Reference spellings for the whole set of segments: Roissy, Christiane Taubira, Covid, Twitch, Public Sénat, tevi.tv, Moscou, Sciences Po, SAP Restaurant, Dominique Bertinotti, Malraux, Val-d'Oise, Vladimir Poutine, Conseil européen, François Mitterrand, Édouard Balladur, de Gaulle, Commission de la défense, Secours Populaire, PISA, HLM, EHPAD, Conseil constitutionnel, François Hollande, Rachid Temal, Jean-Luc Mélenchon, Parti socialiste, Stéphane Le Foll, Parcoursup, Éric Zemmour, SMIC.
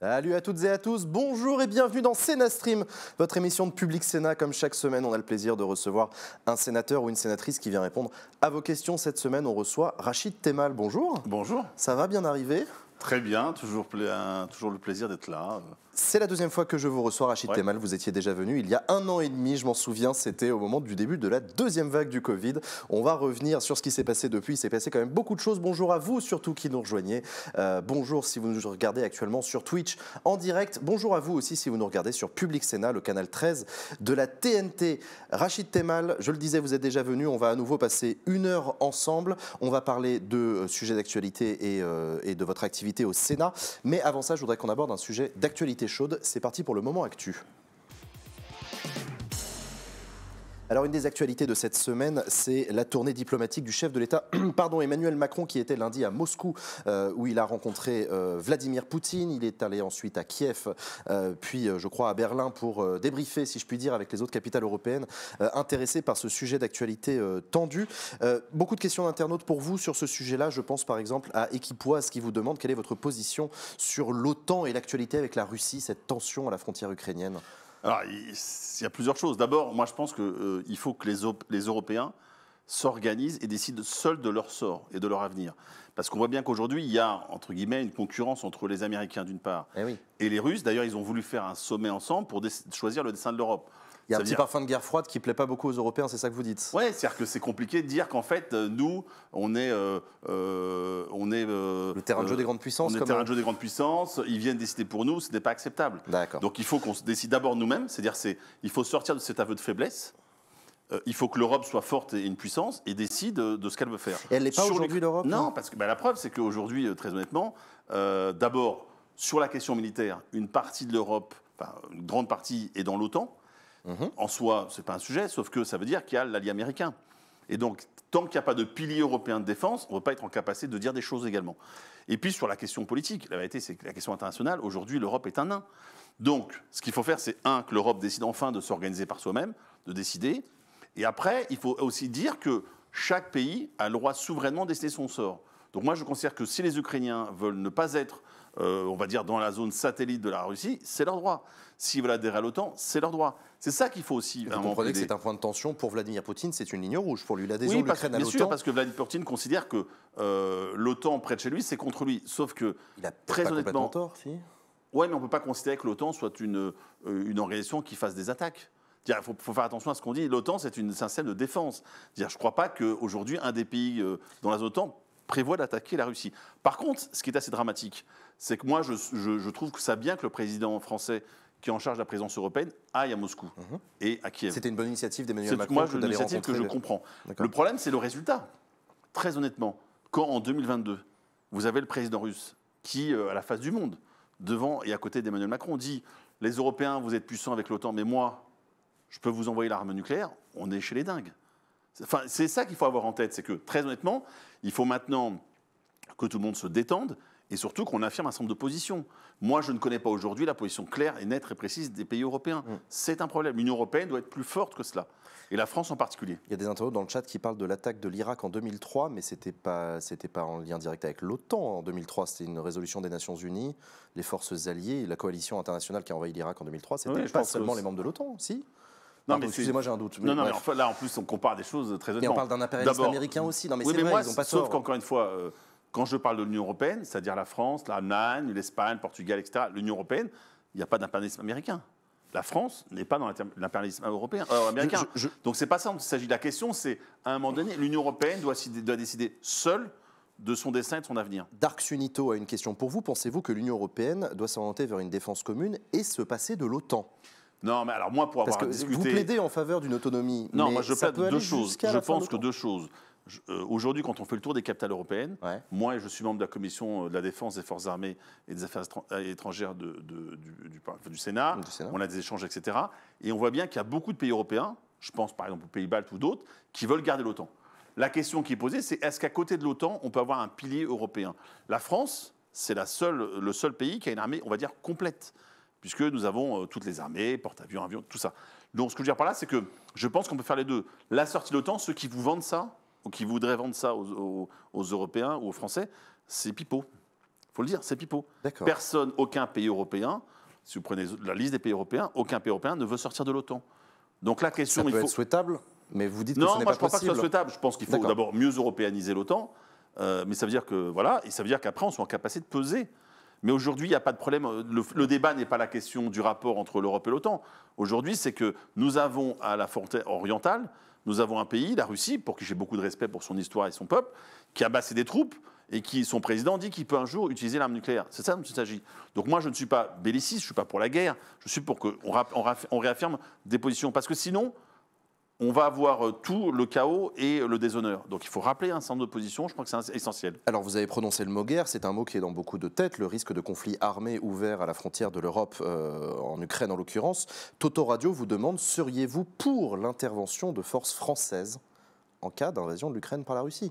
Salut à toutes et à tous, bonjour et bienvenue dans Sénat Stream, votre émission de Public Sénat. Comme chaque semaine, on a le plaisir de recevoir un sénateur ou une sénatrice qui vient répondre à vos questions. Cette semaine, on reçoit Rachid Temal. Bonjour. Bonjour. Ça va bien arriver ? Très bien, toujours le plaisir d'être là. C'est la deuxième fois que je vous reçois, Rachid Temal. Vous étiez déjà venu il y a 1 an et demi, je m'en souviens, c'était au moment du début de la deuxième vague du Covid. On va revenir sur ce qui s'est passé depuis, il s'est passé quand même beaucoup de choses. Bonjour à vous, surtout, qui nous rejoignez. Bonjour si vous nous regardez actuellement sur Twitch en direct. Bonjour à vous aussi si vous nous regardez sur Public Sénat, le canal 13 de la TNT. Rachid Temal, je le disais, vous êtes déjà venu, on va à nouveau passer 1 heure ensemble. On va parler de sujets d'actualité et de votre activité au Sénat. Mais avant ça, je voudrais qu'on aborde un sujet d'actualité chaude. C'est parti pour le moment actu. Alors une des actualités de cette semaine, c'est la tournée diplomatique du chef de l'État Emmanuel Macron, qui était lundi à Moscou, où il a rencontré Vladimir Poutine. Il est allé ensuite à Kiev, puis je crois à Berlin pour débriefer, si je puis dire, avec les autres capitales européennes intéressées par ce sujet d'actualité tendue. Beaucoup de questions d'internautes pour vous sur ce sujet-là. Je pense par exemple à Equipoise qui vous demande quelle est votre position sur l'OTAN et l'actualité avec la Russie, cette tension à la frontière ukrainienne. Alors, il y a plusieurs choses. D'abord, moi, je pense qu'il faut que les Européens s'organisent et décident seuls de leur sort et de leur avenir. Parce qu'on voit bien qu'aujourd'hui, il y a, entre guillemets, une concurrence entre les Américains, d'une part, et les Russes. D'ailleurs, ils ont voulu faire un sommet ensemble pour choisir le destin de l'Europe. Il y a un petit parfum de guerre froide qui ne plaît pas beaucoup aux Européens, c'est ça que vous dites? Oui, c'est-à-dire que c'est compliqué de dire qu'en fait, nous, on est... le terrain de jeu des grandes puissances. On est le terrain de jeu des grandes puissances, ils viennent décider pour nous, ce n'est pas acceptable. Donc il faut qu'on se décide d'abord nous-mêmes, c'est-à-dire il faut sortir de cet aveu de faiblesse, il faut que l'Europe soit forte et une puissance, et décide de ce qu'elle veut faire. Et elle n'est pas aujourd'hui l'Europe? Non, parce que la preuve, c'est qu'aujourd'hui, très honnêtement, d'abord, sur la question militaire, une partie de l'Europe, enfin, une grande partie est dans l'OTAN. En soi, ce n'est pas un sujet, sauf que ça veut dire qu'il y a l'allié américain. Et donc, tant qu'il n'y a pas de pilier européen de défense, on ne va pas être en capacité de dire des choses également. Et puis, sur la question politique, la vérité, c'est que la question internationale, aujourd'hui, l'Europe est un nain. Donc, ce qu'il faut faire, c'est, un, que l'Europe décide enfin de s'organiser par soi-même, de décider. Et après, il faut aussi dire que chaque pays a le droit souverainement de décider son sort. Donc, moi, je considère que si les Ukrainiens veulent ne pas être... on va dire, dans la zone satellite de la Russie, c'est leur droit. S'ils veulent adhérer à l'OTAN, c'est leur droit. C'est ça qu'il faut aussi... Vous comprenez que c'est un point de tension pour Vladimir Poutine, c'est une ligne rouge. Pour lui, l'adhésion de l'Ukraine à l'OTAN... Oui, bien sûr, parce que Vladimir Poutine considère que l'OTAN près de chez lui, c'est contre lui. Sauf que, il a très honnêtement... complètement tort, si. Oui, mais on ne peut pas considérer que l'OTAN soit une organisation qui fasse des attaques. Il faut faire attention à ce qu'on dit. L'OTAN, c'est un système de défense. Je ne crois pas qu'aujourd'hui, un des pays dans la zone OTAN prévoit d'attaquer la Russie. Par contre, ce qui est assez dramatique, c'est que moi, je trouve que ça bien que le président français qui est en charge de la présidence européenne aille à Moscou et à Kiev. C'était une bonne initiative d'Emmanuel Macron. C'est une initiative que je comprends. Le problème, c'est le résultat. Très honnêtement, quand en 2022, vous avez le président russe qui, à la face du monde, devant et à côté d'Emmanuel Macron, dit « Les Européens, vous êtes puissants avec l'OTAN, mais moi, je peux vous envoyer l'arme nucléaire », on est chez les dingues. Enfin, c'est ça qu'il faut avoir en tête, c'est que très honnêtement, il faut maintenant que tout le monde se détende et surtout qu'on affirme un certain nombre de positions. Moi, je ne connais pas aujourd'hui la position claire et nette et précise des pays européens. C'est un problème. L'Union européenne doit être plus forte que cela. Et la France en particulier. Il y a des internautes dans le chat qui parlent de l'attaque de l'Irak en 2003, mais ce n'était pas en lien direct avec l'OTAN en 2003. C'était une résolution des Nations Unies, les forces alliées, la coalition internationale qui a envahi l'Irak en 2003. C'était pas seulement les membres de l'OTAN, si ? Non, excusez-moi, j'ai un doute. Non, mais enfin, là, en plus, on compare des choses très honnêtement. Et on parle d'un impérialisme américain aussi. Non, mais c'est vrai, ils n'ont pas tort. Sauf qu'encore une fois, quand je parle de l'Union européenne, c'est-à-dire la France, l'Allemagne, l'Espagne, le Portugal, etc., l'Union européenne, il n'y a pas d'impérialisme américain. La France n'est pas dans l'impérialisme européen, américain. Donc, c'est pas ça dont il s'agit. La question, c'est, à un moment donné, l'Union européenne doit décider seule de son destin et de son avenir. Dark Sunito a une question pour vous. Pensez-vous que l'Union européenne doit s'orienter vers une défense commune et se passer de l'OTAN ? Non, mais alors moi, pour avoir discuté... Vous plaidez en faveur d'une autonomie. Non, mais moi, je plaide deux choses. Je pense que deux choses. Aujourd'hui, quand on fait le tour des capitales européennes, moi, et je suis membre de la Commission de la défense, des forces armées et des affaires étrangères du Sénat. On a des échanges, etc. Et on voit bien qu'il y a beaucoup de pays européens, je pense par exemple aux Pays-Baltes ou d'autres, qui veulent garder l'OTAN. La question qui est posée, c'est est-ce qu'à côté de l'OTAN, on peut avoir un pilier européen? La France, c'est le seul pays qui a une armée, on va dire, complète, puisque nous avons toutes les armées, porte-avions, avions, tout ça. Donc ce que je veux dire par là, c'est que je pense qu'on peut faire les deux. La sortie de l'OTAN, ceux qui vous vendent ça, ou qui voudraient vendre ça aux Européens ou aux Français, c'est pipeau. faut le dire, c'est pipeau. Personne, aucun pays européen, si vous prenez la liste des pays européens, aucun pays européen ne veut sortir de l'OTAN. Donc la question... Ça peut être souhaitable, mais vous dites que ce n'est pas possible. Non, moi je ne pense pas que ce soit souhaitable. Je pense qu'il faut d'abord mieux européaniser l'OTAN, mais ça veut dire que, voilà, et ça veut dire qu'après on soit en capacité de peser. Mais aujourd'hui, il n'y a pas de problème. Le débat n'est pas la question du rapport entre l'Europe et l'OTAN. Aujourd'hui, c'est que nous avons à la frontière orientale, nous avons un pays, la Russie, pour qui j'ai beaucoup de respect pour son histoire et son peuple, qui a amassé des troupes et qui, son président dit qu'il peut un jour utiliser l'arme nucléaire. C'est ça dont il s'agit. Donc moi, je ne suis pas belliciste, je ne suis pas pour la guerre, je suis pour qu'on réaffirme des positions. Parce que sinon, on va avoir tout le chaos et le déshonneur. Donc il faut rappeler un certain nombre de positions, je crois que c'est essentiel. Alors vous avez prononcé le mot « guerre », c'est un mot qui est dans beaucoup de têtes, le risque de conflit armé ouvert à la frontière de l'Europe, en Ukraine en l'occurrence. Toto Radio vous demande, seriez-vous pour l'intervention de forces françaises en cas d'invasion de l'Ukraine par la Russie?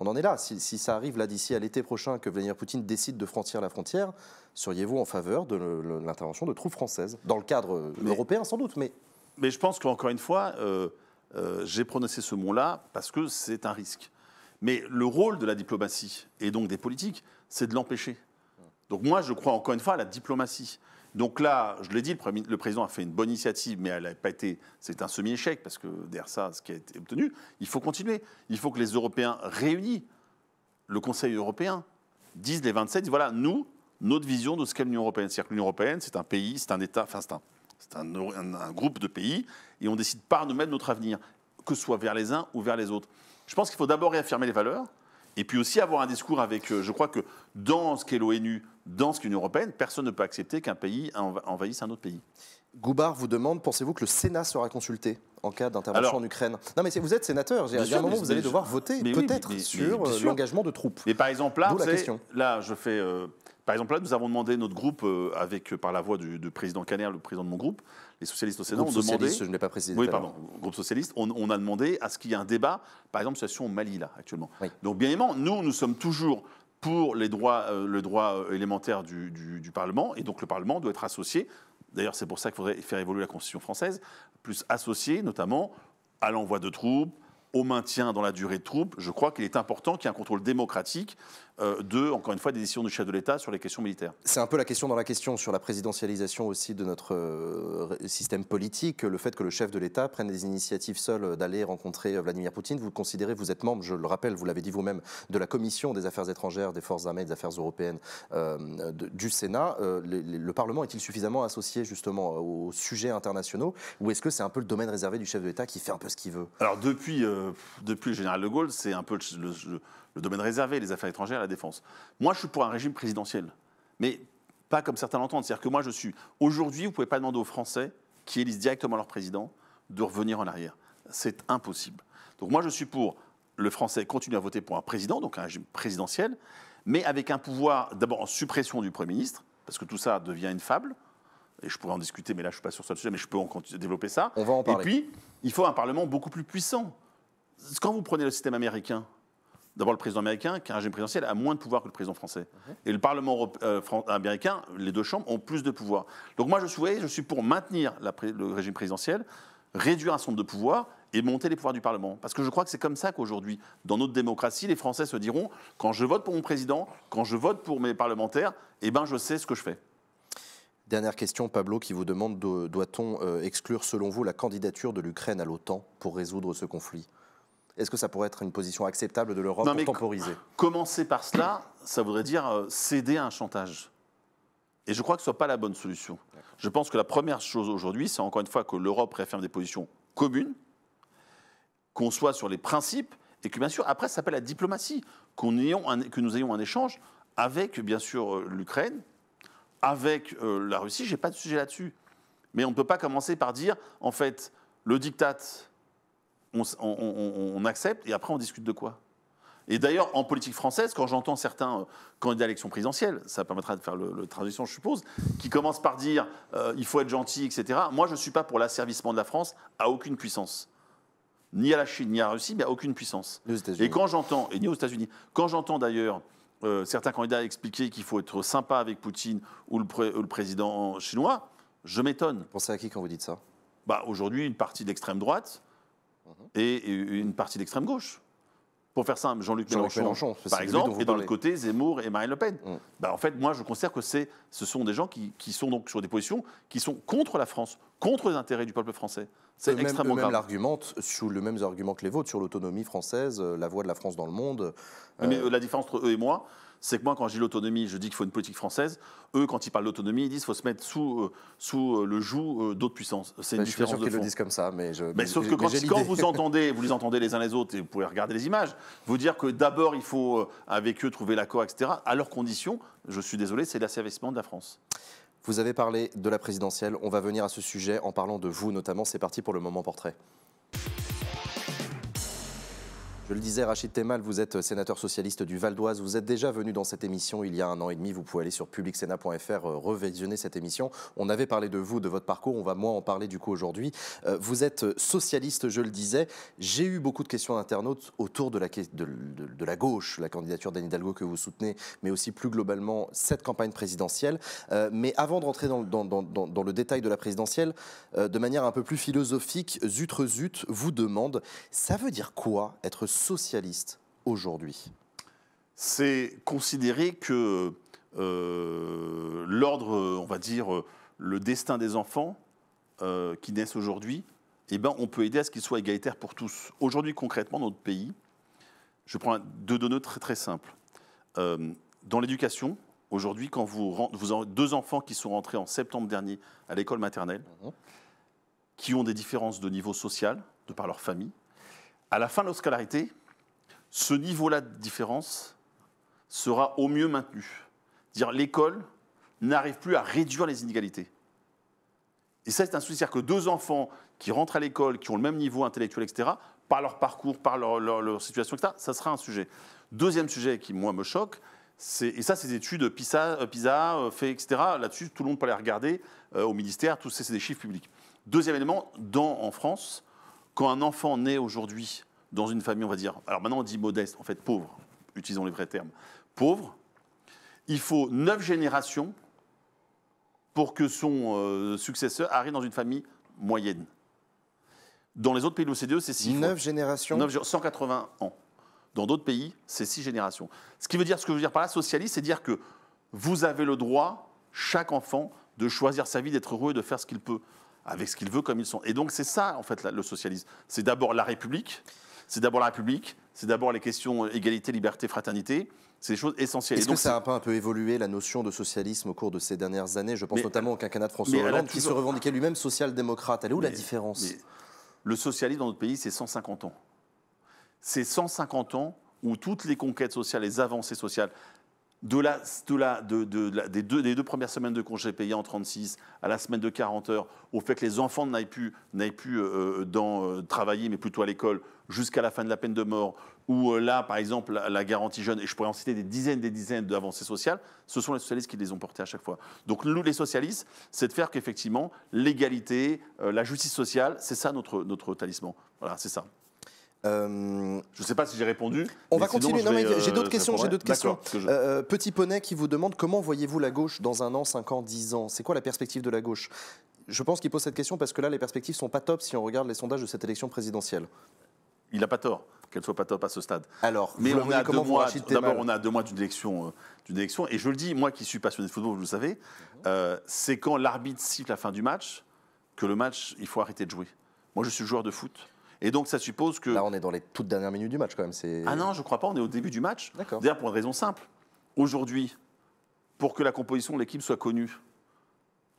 On en est là, si ça arrive là d'ici à l'été prochain que Vladimir Poutine décide de franchir la frontière, seriez-vous en faveur de l'intervention de troupes françaises? Dans le cadre européen sans doute, mais... Mais je pense qu'encore une fois, j'ai prononcé ce mot-là parce que c'est un risque. Mais le rôle de la diplomatie et donc des politiques, c'est de l'empêcher. Donc moi, je crois encore une fois à la diplomatie. Donc là, je l'ai dit, le président a fait une bonne initiative, mais elle n'a pas été... C'est un semi-échec parce que derrière ça, ce qui a été obtenu, il faut continuer. Il faut que les Européens réunis, le Conseil européen, disent les 27, voilà, nous, notre vision de ce qu'est l'Union européenne. C'est-à-dire que l'Union européenne, c'est un pays, c'est un État, enfin c'est un... C'est un groupe de pays et on décide par nous-mêmes notre avenir, que ce soit vers les uns ou vers les autres. Je pense qu'il faut d'abord réaffirmer les valeurs et puis aussi avoir un discours avec... Je crois que dans ce qu'est l'ONU, dans ce qu'est l'Union européenne, personne ne peut accepter qu'un pays envahisse un autre pays. Goubard vous demande, pensez-vous que le Sénat sera consulté en cas d'intervention en Ukraine? Non mais vous êtes sénateur, à un moment vous allez devoir voter peut-être sur l'engagement de troupes. Mais par exemple là, par exemple là, nous avons demandé notre groupe, par la voix du président Caner, le président de mon groupe, les socialistes au Sénat, groupe socialiste, je n'ai pas précisé. Oui, pardon, groupe socialiste, on a demandé à ce qu'il y ait un débat, par exemple, sur la situation au Mali là actuellement. Oui. Donc bien évidemment, nous sommes toujours pour les droits, le droit élémentaire du Parlement, et donc le Parlement doit être associé. D'ailleurs, c'est pour ça qu'il faudrait faire évoluer la Constitution française, plus associé notamment à l'envoi de troupes, au maintien dans la durée de troupes. Je crois qu'il est important qu'il y ait un contrôle démocratique encore une fois, des décisions du chef de l'État sur les questions militaires. C'est un peu la question dans la question sur la présidentialisation aussi de notre système politique, le fait que le chef de l'État prenne des initiatives seul d'aller rencontrer Vladimir Poutine. Vous considérez, vous êtes membre, je le rappelle, vous l'avez dit vous-même, de la Commission des affaires étrangères, des forces armées, des affaires européennes du Sénat. Le Parlement est-il suffisamment associé justement aux sujets internationaux ou est-ce que c'est un peu le domaine réservé du chef de l'État qui fait un peu ce qu'il veut? Alors depuis le général de Gaulle, c'est un peu le domaine réservé, les affaires étrangères, la défense. Moi, je suis pour un régime présidentiel, mais pas comme certains l'entendent. C'est-à-dire que moi, je suis... Aujourd'hui, vous ne pouvez pas demander aux Français qui élisent directement leur président de revenir en arrière. C'est impossible. Donc moi, je suis pour le Français continuer à voter pour un président, donc un régime présidentiel, mais avec un pouvoir d'abord en suppression du Premier ministre, parce que tout ça devient une fable, et je pourrais en discuter, mais là, je ne suis pas sur ce sujet, mais je peux en continuer, développer ça. On va en parler. Et puis, il faut un Parlement beaucoup plus puissant. Quand vous prenez le système américain, d'abord, le président américain, qui a un régime présidentiel, a moins de pouvoir que le président français. Et le Parlement américain, les deux chambres, ont plus de pouvoir. Donc moi, je suis pour maintenir le régime présidentiel, réduire un certain nombre de pouvoirs et monter les pouvoirs du Parlement. Parce que je crois que c'est comme ça qu'aujourd'hui, dans notre démocratie, les Français se diront « quand je vote pour mon président, quand je vote pour mes parlementaires, eh ben, je sais ce que je fais ». Dernière question, Pablo, qui vous demande « doit-on exclure, selon vous, la candidature de l'Ukraine à l'OTAN pour résoudre ce conflit ? » Est-ce que ça pourrait être une position acceptable de l'Europe pour temporiser? Commencer par cela, ça voudrait dire céder à un chantage. Et je crois que ce n'est pas la bonne solution. Je pense que la première chose aujourd'hui, c'est encore une fois que l'Europe réaffirme des positions communes, qu'on soit sur les principes, et que bien sûr, après, ça s'appelle la diplomatie, que nous ayons un échange avec, bien sûr, l'Ukraine, avec la Russie. Je n'ai pas de sujet là-dessus. Mais on ne peut pas commencer par dire, en fait, le diktat... On accepte et après on discute de quoi. Et d'ailleurs, en politique française, quand j'entends certains candidats à l'élection présidentielle, ça permettra de faire la transition, je suppose, qui commencent par dire il faut être gentil, etc. Moi, je ne suis pas pour l'asservissement de la France à aucune puissance. Ni à la Chine, ni à la Russie, mais à aucune puissance. Et quand j'entends, et ni aux États-Unis, quand j'entends d'ailleurs certains candidats expliquer qu'il faut être sympa avec Poutine ou le président chinois, je m'étonne. Vous pensez à qui quand vous dites ça? Aujourd'hui, une partie d'extrême droite. Et une partie d'extrême gauche. pour faire simple, Jean-Luc Mélenchon par exemple, et de l'autre côté, Zemmour et Marine Le Pen. Ben, en fait, moi, je considère que ce sont des gens qui sont donc sur des positions qui sont contre la France, contre les intérêts du peuple français. C'est extrêmement grave. L'argumente sous le même argument que les vôtres sur l'autonomie française, la voix de la France dans le monde. Mais la différence entre eux et moi, c'est que moi, quand je dis l'autonomie, je dis qu'il faut une politique française. Eux, quand ils parlent d'autonomie, ils disent qu'il faut se mettre sous le joug d'autres puissances. C'est une différence de fond. Je suis sûr qu'ils le disent comme ça, mais... sauf que quand vous les entendez les uns les autres, et vous pouvez regarder les images, vous dire que d'abord, il faut, avec eux, trouver l'accord, etc., à leurs conditions, je suis désolé, c'est l'asservissement de la France. Vous avez parlé de la présidentielle. On va venir à ce sujet en parlant de vous, notamment. C'est parti pour le moment portrait. Je le disais, Rachid Temal, vous êtes sénateur socialiste du Val-d'Oise. Vous êtes déjà venu dans cette émission il y a 1 an et demi. Vous pouvez aller sur publicsénat.fr, revisionner cette émission. On avait parlé de vous, de votre parcours. On va moins en parler du coup aujourd'hui. Vous êtes socialiste, je le disais. J'ai eu beaucoup de questions d'internautes autour de la gauche, la candidature d'Anne Hidalgo que vous soutenez, mais aussi plus globalement cette campagne présidentielle. Mais avant de rentrer dans le détail de la présidentielle, de manière un peu plus philosophique, Zutre vous demande, ça veut dire quoi être socialiste aujourd'hui? C'est considérer que l'ordre, on va dire, le destin des enfants qui naissent aujourd'hui, eh ben, on peut aider à ce qu'il soit égalitaire pour tous. Aujourd'hui, concrètement, dans notre pays, je prends 2 données très, très simples. Dans l'éducation, aujourd'hui, quand vous avez 2 enfants qui sont rentrés en septembre dernier à l'école maternelle, qui ont des différences de niveau social, de par leur famille, à la fin de leur scolarité, ce niveau-là de différence sera au mieux maintenu. C'est-à-dire l'école n'arrive plus à réduire les inégalités. Et ça, c'est un souci. C'est-à-dire que 2 enfants qui rentrent à l'école, qui ont le même niveau intellectuel, etc., par leur parcours, par leur situation, etc., ça sera un sujet. Deuxième sujet qui, moi, me choque, et ça, c'est des études PISA fait, etc. Là-dessus, tout le monde peut les regarder au ministère, tous c'est des chiffres publics. Deuxième élément, en France, quand un enfant naît aujourd'hui dans une famille, on va dire, alors maintenant on dit modeste, en fait pauvre, utilisons les vrais termes, pauvre, il faut 9 générations pour que son successeur arrive dans une famille moyenne. Dans les autres pays de l'OCDE, c'est 6 9 fois. Générations 9, 180 ans. Dans d'autres pays, c'est 6 générations. Ce que je veux dire par là, socialiste, c'est dire que vous avez le droit, chaque enfant, de choisir sa vie, d'être heureux et de faire ce qu'il peut, avec ce qu'il veut, comme ils sont. Et donc, c'est ça, en fait, le socialisme. C'est d'abord la République, c'est d'abord les questions égalité, liberté, fraternité. C'est des choses essentielles. Est-ce que ça a pas un peu évolué, la notion de socialisme, au cours de ces dernières années? Je pense notamment au quinquennat de François Hollande, qui se revendiquait lui-même social-démocrate. Elle est où la différence? Le socialisme dans notre pays, c'est 150 ans. C'est 150 ans où toutes les conquêtes sociales, les avancées sociales, des 2 premières semaines de congés payés en 36 à la semaine de 40 heures, au fait que les enfants n'aillent plus, travailler, mais plutôt à l'école, jusqu'à la fin de la peine de mort, ou là, par exemple, la garantie jeune, et je pourrais en citer des dizaines d'avancées sociales, ce sont les socialistes qui les ont portées à chaque fois. Donc nous, les socialistes, c'est de faire qu'effectivement, l'égalité, la justice sociale, c'est ça notre talisman. Voilà, c'est ça. Je ne sais pas si j'ai répondu. On va continuer. J'ai d'autres questions. Petit Poney qui vous demande comment voyez-vous la gauche dans 1 an, 5 ans, 10 ans? C'est quoi la perspective de la gauche? Je pense qu'il pose cette question parce que là, les perspectives ne sont pas top si on regarde les sondages de cette élection présidentielle. Il n'a pas tort qu'elle ne soit pas top à ce stade. Alors, mais on a 2 mois. D'abord, on a 2 mois d'une élection. Et je le dis, moi qui suis passionné de football, vous le savez, c'est quand l'arbitre siffle la fin du match que le match, il faut arrêter de jouer. Moi, je suis joueur de foot. Et donc, ça suppose que... Là, on est dans les toutes dernières minutes du match, quand même. Ah non, je ne crois pas, on est au début du match. D'ailleurs, pour une raison simple. Aujourd'hui, pour que la composition de l'équipe soit connue,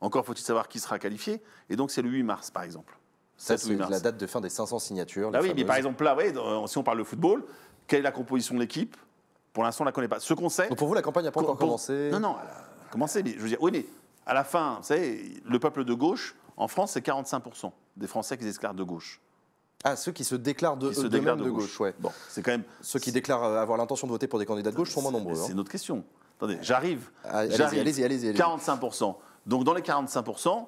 encore faut-il savoir qui sera qualifié. Et donc, c'est le 8 mars, par exemple. Ça, c'est la date de fin des 500 signatures. Ah oui, mais par exemple, là, ouais, si on parle de football, quelle est la composition de l'équipe? Pour l'instant, on ne la connaît pas. Ce qu'on sait... Donc, pour vous, la campagne n'a pas encore commencé? Non, non, elle a commencé. Mais, je veux dire, oui, mais à la fin, vous savez, le peuple de gauche, en France, c'est 45% des Français qui s'éclairent de gauche. Ah, ceux qui se déclarent de gauche, ouais. Bon, c'est quand même... Ceux qui déclarent avoir l'intention de voter pour des candidats de gauche sont moins nombreux. C'est notre question. Attendez, j'arrive. Allez-y, allez-y. 45%. Donc, dans les 45%,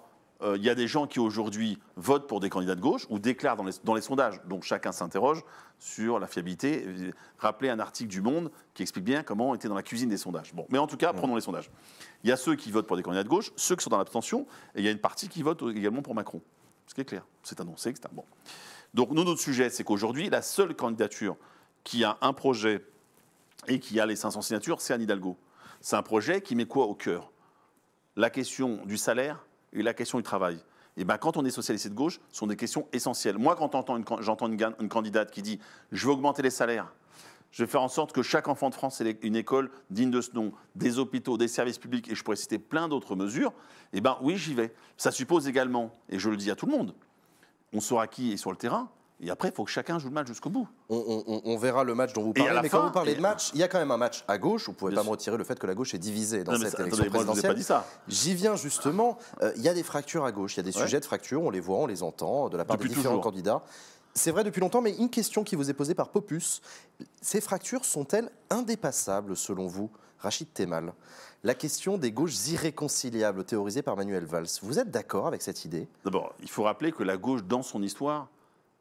il y a des gens qui, aujourd'hui, votent pour des candidats de gauche ou déclarent dans les sondages. Donc, chacun s'interroge sur la fiabilité. Rappelez un article du Monde qui explique bien comment on était dans la cuisine des sondages. Bon, mais en tout cas, prenons les sondages. Il y a ceux qui votent pour des candidats de gauche, ceux qui sont dans l'abstention, et il y a une partie qui vote également pour Macron. Ce qui est clair. C'est annoncé, etc. Bon. Donc, notre sujet, c'est qu'aujourd'hui, la seule candidature qui a un projet et qui a les 500 signatures, c'est Anne Hidalgo. C'est un projet qui met quoi au cœur? La question du salaire et la question du travail. Et bien quand on est socialiste et de gauche, ce sont des questions essentielles. Moi, quand j'entends une candidate qui dit « je veux augmenter les salaires », je vais faire en sorte que chaque enfant de France ait une école digne de ce nom, des hôpitaux, des services publics, et je pourrais citer plein d'autres mesures, eh bien oui, j'y vais. Ça suppose également, et je le dis à tout le monde, on saura qui est sur le terrain, et après, il faut que chacun joue le match jusqu'au bout. On verra le match dont vous parlez, mais quand vous parlez de match, il y a quand même un match à gauche, vous ne pouvez pas me retirer le fait que la gauche est divisée dans cette élection présidentielle. J'y viens justement, il y a des fractures à gauche, il y a des sujets de fractures, on les voit, on les entend, de la part des différents candidats. C'est vrai depuis longtemps, mais une question qui vous est posée par Popus. Ces fractures sont-elles indépassables, selon vous, Rachid Temal? La question des gauches irréconciliables, théorisée par Manuel Valls. Vous êtes d'accord avec cette idée? D'abord, il faut rappeler que la gauche, dans son histoire,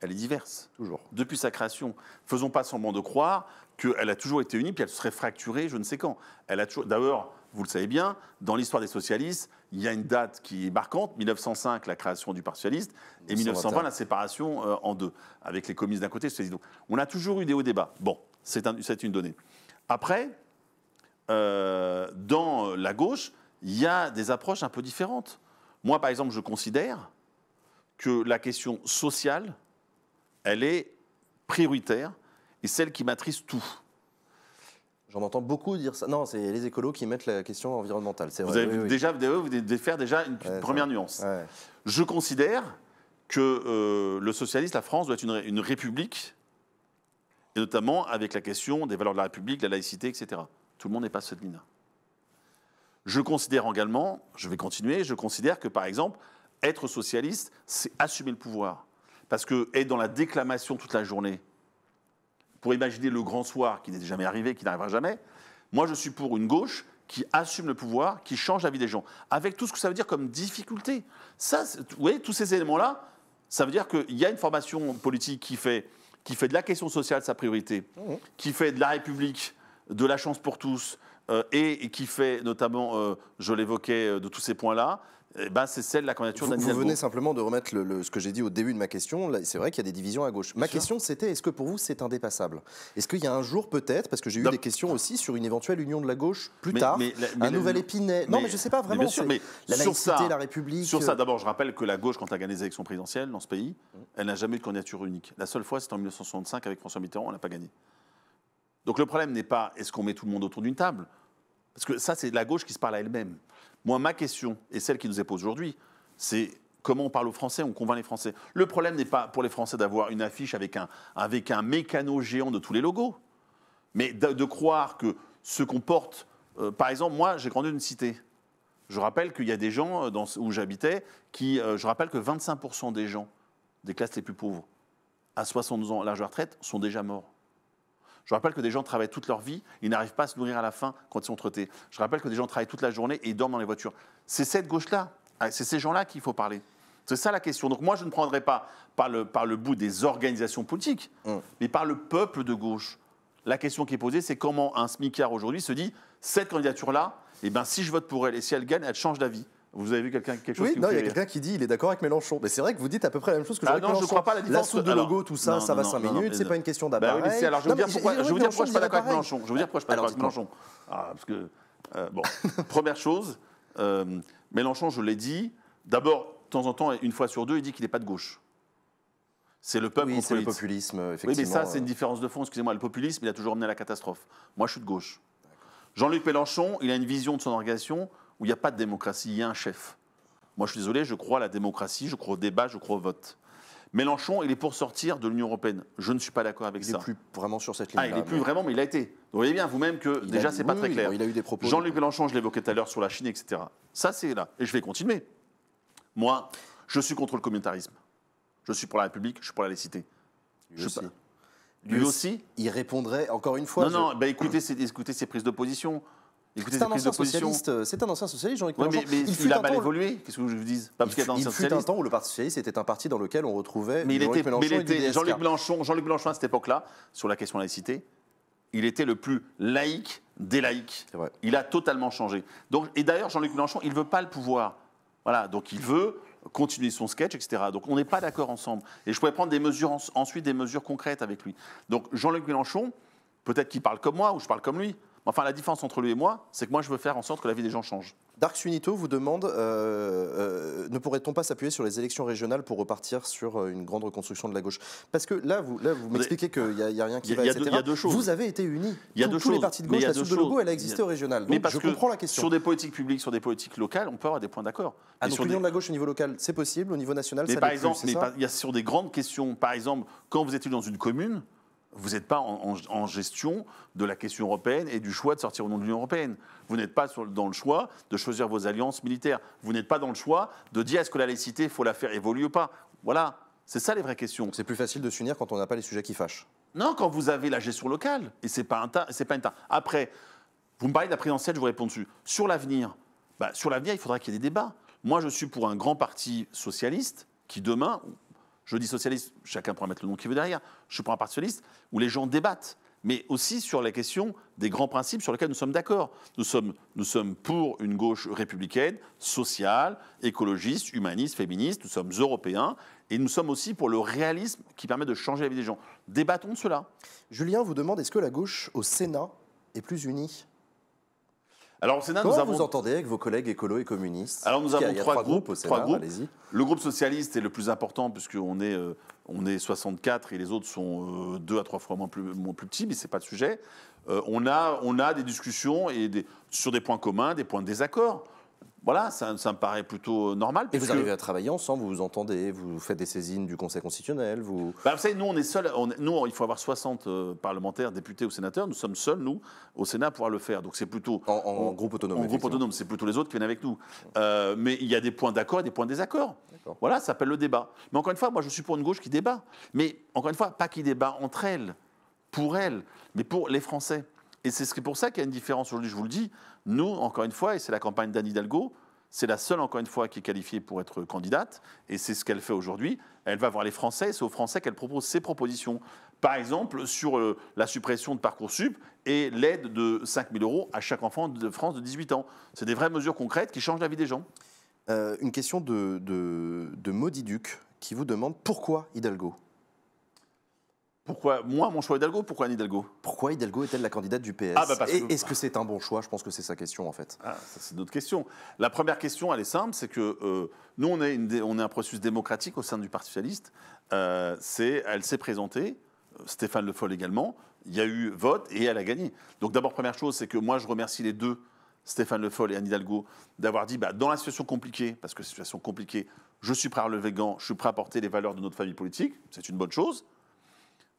elle est diverse. Toujours. Depuis sa création. Faisons pas semblant de croire qu'elle a toujours été unie, puis elle serait fracturée, je ne sais quand. Elle a toujours... D'ailleurs, vous le savez bien, dans l'histoire des socialistes, il y a une date qui est marquante, 1905, la création du Parti socialiste, et 1920, la séparation en deux, avec les communistes d'un côté. Donc, on a toujours eu des hauts débats. Bon, c'est une donnée. Après, dans la gauche, il y a des approches un peu différentes. Moi, par exemple, je considère que la question sociale, elle est prioritaire et celle qui maîtrise tout. J'en entends beaucoup dire ça. Non, c'est les écolos qui mettent la question environnementale. Vous vrai, avez oui, déjà, vous devez faire déjà une première nuance. Ouais. Je considère que le socialiste, la France, doit être une république, et notamment avec la question des valeurs de la République, de la laïcité, etc. Tout le monde n'est pas sur cette ligne-là. Je considère également, je vais continuer, je considère que, par exemple, être socialiste, c'est assumer le pouvoir. Parce que être dans la déclamation toute la journée, pour imaginer le grand soir qui n'est jamais arrivé, qui n'arrivera jamais, moi je suis pour une gauche qui assume le pouvoir, qui change la vie des gens, avec tout ce que ça veut dire comme difficulté. Ça, vous voyez, tous ces éléments-là, ça veut dire qu'il y a une formation politique qui fait de la question sociale sa priorité, qui fait de la République, de la chance pour tous, et qui fait notamment, je l'évoquais, de tous ces points-là. Eh ben, c'est celle de la candidature d'Anne Hidalgo. Vous venez simplement de remettre ce que j'ai dit au début de ma question. C'est vrai qu'il y a des divisions à gauche. Ma question, c'était, est-ce que pour vous, c'est indépassable? Est-ce qu'il y a un jour, peut-être, parce que j'ai eu des questions aussi sur une éventuelle union de la gauche plus tard, un nouvel Épinay. Non, mais je ne sais pas vraiment. Sûr, mais la laïcité, la République... Sur ça, d'abord, je rappelle que la gauche, quand elle a gagné les élections présidentielles dans ce pays, elle n'a jamais eu de candidature unique. La seule fois, c'était en 1965 avec François Mitterrand, elle n'a pas gagné. Donc le problème n'est pas, est-ce qu'on met tout le monde autour d'une table? Parce que ça, c'est la gauche qui se parle à elle-même. Moi, ma question, et celle qui nous est posée aujourd'hui, c'est comment on parle aux Français, on convainc les Français. Le problème n'est pas pour les Français d'avoir une affiche avec un mécano géant de tous les logos, mais de croire que ce qu'on porte... par exemple, moi, j'ai grandi dans une cité. Je rappelle qu'il y a des gens où j'habitais qui... je rappelle que 25% des gens des classes les plus pauvres à 60 ans, l'âge de retraite, sont déjà morts. Je rappelle que des gens travaillent toute leur vie, ils n'arrivent pas à se nourrir à la fin quand ils sont traités. Je rappelle que des gens travaillent toute la journée et ils dorment dans les voitures. C'est cette gauche-là, c'est ces gens-là qu'il faut parler. C'est ça la question. Donc moi, je ne prendrai pas par le bout des organisations politiques, mais par le peuple de gauche. La question qui est posée, c'est comment un smicard aujourd'hui se dit « cette candidature-là, eh ben, si je vote pour elle et si elle gagne, elle change d'avis ». Vous avez vu quelque chose qui... Oui, non, il y a quelqu'un qui dit il est d'accord avec Mélenchon. Mais c'est vrai que vous dites à peu près la même chose que Mélenchon. Ah non, je ne crois pas à la différence. La soupe de logo, tout ça, ça va 5 minutes, c'est pas une question d'appareil. Bah oui, alors, je vais vous dire pourquoi je ne suis pas d'accord avec Mélenchon. Je vais vous dire pourquoi je ne suis pas d'accord avec Mélenchon. Parce que, bon, première chose, Mélenchon, je l'ai dit, d'abord, de temps en temps, une fois sur deux, il dit qu'il n'est pas de gauche. C'est le peuple contre le populisme, effectivement. Oui, mais ça, c'est une différence de fond. Excusez-moi, le populisme, il a toujours amené à la catastrophe. Moi, je suis de gauche. Jean-Luc Mélenchon, il a une vision de son organisation où il n'y a pas de démocratie, il y a un chef. Moi, je suis désolé, je crois à la démocratie, je crois au débat, je crois au vote. Mélenchon, il est pour sortir de l'Union européenne. Je ne suis pas d'accord avec ça. Il n'est plus vraiment sur cette ligne-là. Ah, il n'est plus vraiment, mais il a été. Donc, vous voyez bien vous-même que déjà, ce n'est pas très clair. Il a eu des propos. Jean-Luc Mélenchon, je l'évoquais tout à l'heure sur la Chine, etc. Ça, c'est là. Et je vais continuer. Moi, je suis contre le communautarisme. Je suis pour la République, je suis pour la laïcité. Lui aussi. Il répondrait encore une fois. Non, bah, écoutez ses prises de position. C'est un ancien socialiste, Jean-Luc Mélenchon. Mais il a mal évolué, qu'est-ce que je vous dise? Il fut un temps où le Parti socialiste était un parti dans lequel on retrouvait Jean-Luc Mélenchon. Jean-Luc Mélenchon, à cette époque-là, sur la question de la laïcité, il était le plus laïque des laïcs. Il a totalement changé. Donc, et d'ailleurs, Jean-Luc Mélenchon, il ne veut pas le pouvoir. Voilà, donc il veut continuer son sketch, etc. Donc on n'est pas d'accord ensemble. Et je pourrais prendre des mesures ensuite, des mesures concrètes avec lui. Donc Jean-Luc Mélenchon, peut-être qu'il parle comme moi ou je parle comme lui. Enfin, la différence entre lui et moi, c'est que moi, je veux faire en sorte que la vie des gens change. Dark Sunito vous demande, ne pourrait-on pas s'appuyer sur les élections régionales pour repartir sur une grande reconstruction de la gauche? Parce que là, vous m'expliquez qu'il n'y a rien qui va, etc. Il y a deux choses. Vous avez été unis. Il y a deux choses. Tous les partis de gauche, la soupe de Legault, elle a existé au régional. Mais parce que je comprends la question. Sur des politiques publiques, sur des politiques locales, on peut avoir des points d'accord. Ah, donc l'union de la gauche au niveau local, c'est possible. Au niveau national, c'est pas possible. Mais il y a sur des grandes questions. Par exemple, quand vous êtes dans une commune, vous n'êtes pas en gestion de la question européenne et du choix de sortir au nom de l'Union européenne. Vous n'êtes pas dans le choix de choisir vos alliances militaires. Vous n'êtes pas dans le choix de dire est-ce que la laïcité, il faut la faire évoluer ou pas. Voilà, c'est ça les vraies questions. C'est plus facile de s'unir quand on n'a pas les sujets qui fâchent. Non, quand vous avez la gestion locale. Et ce n'est pas une tare. Après, vous me parlez de la présidentielle, je vous réponds dessus. Sur l'avenir, il faudra qu'il y ait des débats. Moi, je suis pour un grand parti socialiste qui demain... Je dis socialiste, chacun pourra mettre le nom qu'il veut derrière. Je suis pour un parti socialiste où les gens débattent, mais aussi sur la question des grands principes sur lesquels nous sommes d'accord. Nous sommes pour une gauche républicaine, sociale, écologiste, humaniste, féministe. Nous sommes européens et nous sommes aussi pour le réalisme qui permet de changer la vie des gens. Débattons de cela. Julien vous demande, est-ce que la gauche au Sénat est plus unie ? Alors au Sénat, vous entendez avec vos collègues écolos et communistes? Alors nous avons trois groupes au Sénat, allez-y. Le groupe socialiste est le plus important puisqu'on est, on est 64 et les autres sont 2 à 3 fois moins plus petits, mais ce n'est pas le sujet. On a des discussions et sur des points communs, des points de désaccord. Voilà, ça me paraît plutôt normal. Et vous arrivez à travailler ensemble, vous vous entendez, vous faites des saisines du Conseil constitutionnel, vous... Vous savez, nous, on est seuls, nous, il faut avoir 60 parlementaires, députés ou sénateurs, nous sommes seuls, nous, au Sénat, à pouvoir le faire. Donc c'est plutôt... En groupe autonome. En groupe autonome, c'est plutôt les autres qui viennent avec nous. Mais il y a des points d'accord et des points de désaccord. Voilà, ça s'appelle le débat. Mais encore une fois, moi, je suis pour une gauche qui débat. Mais, encore une fois, pas qui débat entre elles, pour elles, mais pour les Français. Et c'est pour ça qu'il y a une différence aujourd'hui, je vous le dis. Nous, encore une fois, et c'est la campagne d'Anne Hidalgo, c'est la seule, encore une fois, qui est qualifiée pour être candidate, et c'est ce qu'elle fait aujourd'hui. Elle va voir les Français, et c'est aux Français qu'elle propose ses propositions. Par exemple, sur la suppression de Parcoursup et l'aide de 5 000 € à chaque enfant de France de 18 ans. C'est des vraies mesures concrètes qui changent la vie des gens. Une question de Maudiduc qui vous demande pourquoi Hidalgo ? Pourquoi moi, mon choix Hidalgo, pourquoi Anne Hidalgo? Pourquoi Hidalgo est-elle la candidate du PS? Est-ce que c'est un bon choix? Je pense que c'est sa question, en fait. Ah, c'est notre question. La première question, elle est simple, c'est que nous, on est un processus démocratique au sein du Parti socialiste. Elle s'est présentée, Stéphane Le Foll également, il y a eu vote et elle a gagné. Donc d'abord, première chose, c'est que moi, je remercie les deux, Stéphane Le Foll et Anne Hidalgo, d'avoir dit, dans la situation compliquée, parce que c'est une situation compliquée, je suis prêt à relever le gant, je suis prêt à porter les valeurs de notre famille politique, c'est une bonne chose.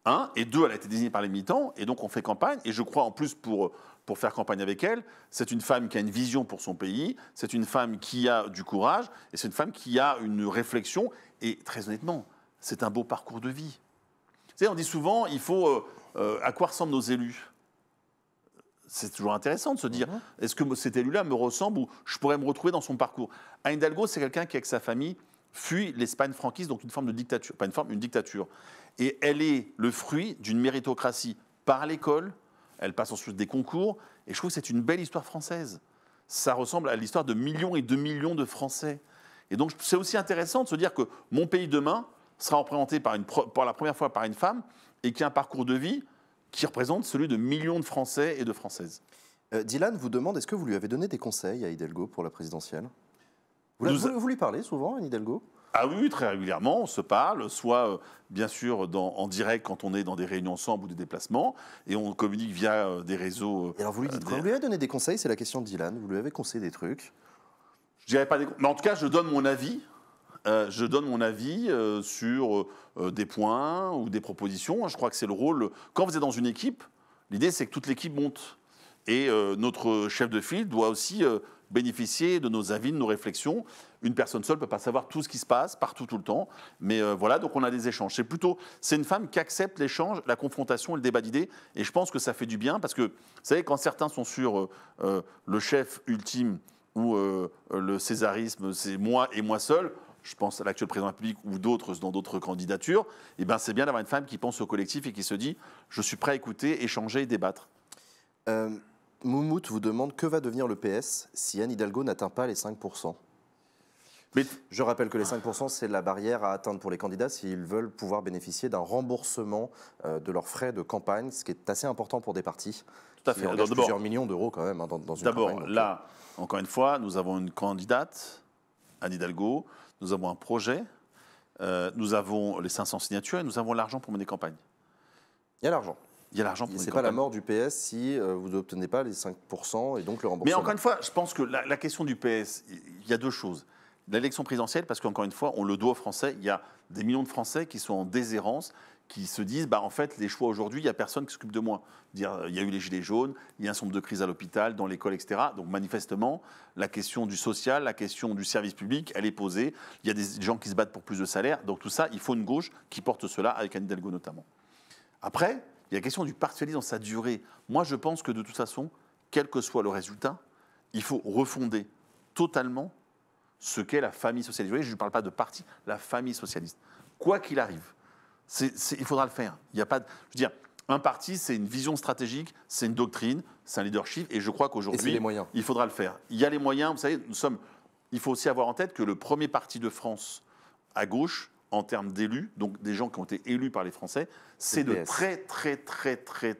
Un, et deux, elle a été désignée par les militants, et donc on fait campagne, et je crois en plus pour faire campagne avec elle, c'est une femme qui a une vision pour son pays, c'est une femme qui a du courage, et c'est une femme qui a une réflexion, et très honnêtement, c'est un beau parcours de vie. Vous savez, on dit souvent, il faut... à quoi ressemblent nos élus? C'est toujours intéressant de se dire, est-ce que cet élu-là me ressemble, ou je pourrais me retrouver dans son parcours? Anne Hidalgo, c'est quelqu'un qui, avec sa famille, fuit l'Espagne franquiste, donc une forme de dictature, pas une forme, une dictature. Et elle est le fruit d'une méritocratie par l'école, elle passe ensuite des concours, et je trouve que c'est une belle histoire française. Ça ressemble à l'histoire de millions et de millions de Français. Et donc c'est aussi intéressant de se dire que mon pays demain sera représenté pour la première fois par une femme, et qui a un parcours de vie qui représente celui de millions de Français et de Françaises. Dylan vous demande, est-ce que vous lui avez donné des conseils à Hidalgo pour la présidentielle? Vous lui parlez souvent, Anne Hidalgo? Ah oui, très régulièrement, on se parle, soit bien sûr en direct quand on est dans des réunions ensemble ou des déplacements, et on communique via des réseaux... Et alors vous lui dites quoi? Vous lui avez donné des conseils, c'est la question de Dylan, vous lui avez conseillé des trucs? Je dirais pas des... Mais en tout cas, je donne mon avis, sur des points ou des propositions. Je crois que c'est le rôle... Quand vous êtes dans une équipe, l'idée c'est que toute l'équipe monte, et notre chef de file doit aussi... bénéficier de nos avis, de nos réflexions. Une personne seule ne peut pas savoir tout ce qui se passe, partout, tout le temps. Mais voilà, donc on a des échanges. C'est une femme qui accepte l'échange, la confrontation et le débat d'idées. Et je pense que ça fait du bien parce que, vous savez, quand certains sont sur le chef ultime ou le césarisme, c'est moi et moi seul, je pense à l'actuel président de la République ou d'autres dans d'autres candidatures, et ben c'est bien d'avoir une femme qui pense au collectif et qui se dit « je suis prêt à écouter, échanger et débattre ». Moumout vous demande que va devenir le PS si Anne Hidalgo n'atteint pas les 5 %. Mais je rappelle que les 5%, c'est la barrière à atteindre pour les candidats s'ils veulent pouvoir bénéficier d'un remboursement de leurs frais de campagne, ce qui est assez important pour des partis. Tout à fait. Alors, plusieurs millions d'euros quand même hein, dans une campagne. D'abord, là, encore une fois, nous avons une candidate, Anne Hidalgo, nous avons un projet, nous avons les 500 signatures et nous avons l'argent pour mener campagne. Il y a l'argent. Il y a l'argent pour mener campagne. Ce n'est pas la mort du PS si vous n'obtenez pas les 5% et donc le remboursement. Mais encore une fois, je pense que la question du PS, il y a deux choses. L'élection présidentielle, parce qu'encore une fois, on le doit aux Français, il y a des millions de Français qui sont en déshérence, qui se disent, bah, en fait, les choix aujourd'hui, il n'y a personne qui s'occupe de moi. Dire, il y a eu les gilets jaunes, il y a un certain nombre de crises à l'hôpital, dans l'école, etc. Donc manifestement, la question du social, la question du service public, elle est posée. Il y a des gens qui se battent pour plus de salaire. Donc tout ça, il faut une gauche qui porte cela, avec Anne Hidalgo notamment. Après, il y a la question du Parti socialiste dans sa durée. Moi, je pense que de toute façon, quel que soit le résultat, il faut refonder totalement ce qu'est la famille socialiste. Vous voyez, je ne parle pas de parti, la famille socialiste. Quoi qu'il arrive, il faudra le faire. Il n'y a pas de, je veux dire, un parti, c'est une vision stratégique, c'est une doctrine, c'est un leadership, et je crois qu'aujourd'hui, il faudra le faire. Il y a les moyens, vous savez, il faut aussi avoir en tête que le premier parti de France à gauche, en termes d'élus, donc des gens qui ont été élus par les Français, c'est de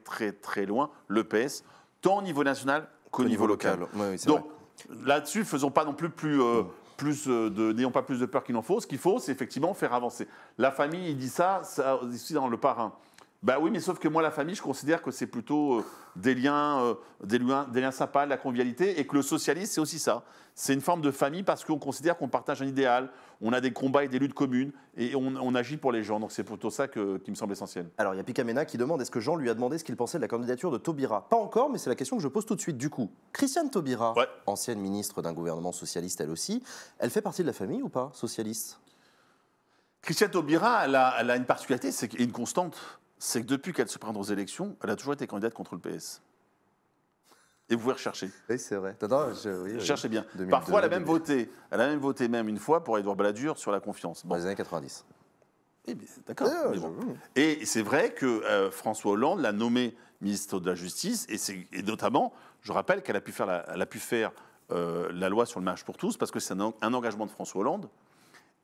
très loin le PS, tant au niveau national qu'au niveau local. Oui, donc là-dessus, faisons pas non plus n'ayons pas plus de peur qu'il en faut. Ce qu'il faut, c'est effectivement faire avancer. La famille, il dit ça ici dans le parrain. Ben oui, mais sauf que moi, la famille, je considère que c'est plutôt des liens sympas, de la convivialité, et que le socialisme, c'est aussi ça. C'est une forme de famille parce qu'on considère qu'on partage un idéal, on a des combats et des luttes communes, et on agit pour les gens. Donc c'est plutôt ça qui me semble essentiel. Alors il y a Picamena qui demande, est-ce que Jean lui a demandé ce qu'il pensait de la candidature de Taubira? Pas encore, mais c'est la question que je pose tout de suite. Du coup, Christiane Taubira, ouais, ancienne ministre d'un gouvernement socialiste elle aussi, elle fait partie de la famille ou pas, socialiste? Christiane Taubira, elle a une particularité, c'est une constante. C'est que depuis qu'elle se prend aux élections, elle a toujours été candidate contre le PS. Et vous pouvez rechercher. Oui, c'est vrai. Cherchez bien. 2002, parfois, elle a même voté. Elle a même voté même une fois pour Édouard Balladur sur la confiance. Bon. Dans les années 90. Eh bien, d'accord. Ah, bon. Et c'est vrai que François Hollande l'a nommée ministre de la Justice. Et notamment, je rappelle qu'elle a pu faire la loi sur le mariage pour tous parce que c'est un engagement de François Hollande.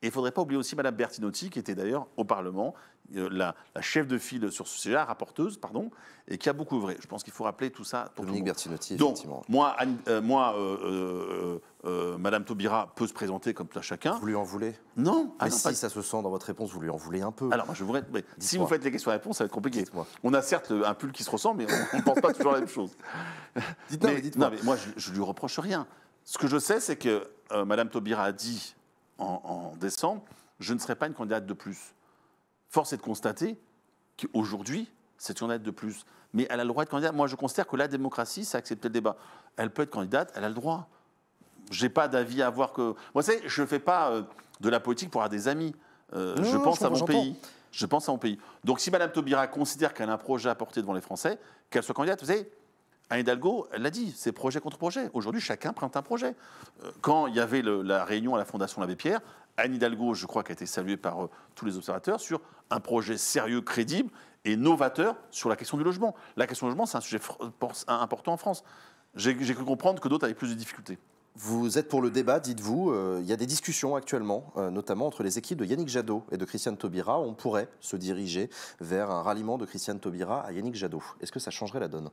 Et il ne faudrait pas oublier aussi Mme Bertinotti, qui était d'ailleurs au Parlement, la chef de file sur ce sujet, la rapporteuse, pardon, et qui a beaucoup œuvré. Je pense qu'il faut rappeler tout ça. Dominique Bertinotti, effectivement. Donc, Mme Taubira peut se présenter comme tout à chacun. Vous lui en voulez? Non. Mais si ça se sent dans votre réponse, vous lui en voulez un peu. Alors, moi, je voudrais. Si vous faites les questions-réponses, ça va être compliqué. On a certes un pull qui se ressemble, mais on ne pense pas toujours la même chose. Dites-moi. Non, mais moi, je ne lui reproche rien. Ce que je sais, c'est que Mme Taubira a dit en décembre, je ne serai pas une candidate de plus. Force est de constater qu'aujourd'hui, c'est une candidate de plus. Mais elle a le droit de candidate. Moi, je considère que la démocratie, c'est accepter le débat. Elle peut être candidate, elle a le droit. Je n'ai pas d'avis à avoir que... Moi, vous savez, je ne fais pas de la politique pour avoir des amis. Je pense à mon pays. Je pense à mon pays. Donc, si Mme Taubira considère qu'elle a un projet à porter devant les Français, qu'elle soit candidate, vous savez... Anne Hidalgo, elle l'a dit, c'est projet contre projet. Aujourd'hui, chacun prend un projet. Quand il y avait la réunion à la Fondation L'Abbé Pierre, Anne Hidalgo, je crois, qui a été saluée par tous les observateurs sur un projet sérieux, crédible et novateur sur la question du logement. La question du logement, c'est un sujet important en France. J'ai cru comprendre que d'autres avaient plus de difficultés. Vous êtes pour le débat, dites-vous. Il y a des discussions actuellement, notamment entre les équipes de Yannick Jadot et de Christiane Taubira. On pourrait se diriger vers un ralliement de Christiane Taubira à Yannick Jadot. Est-ce que ça changerait la donne?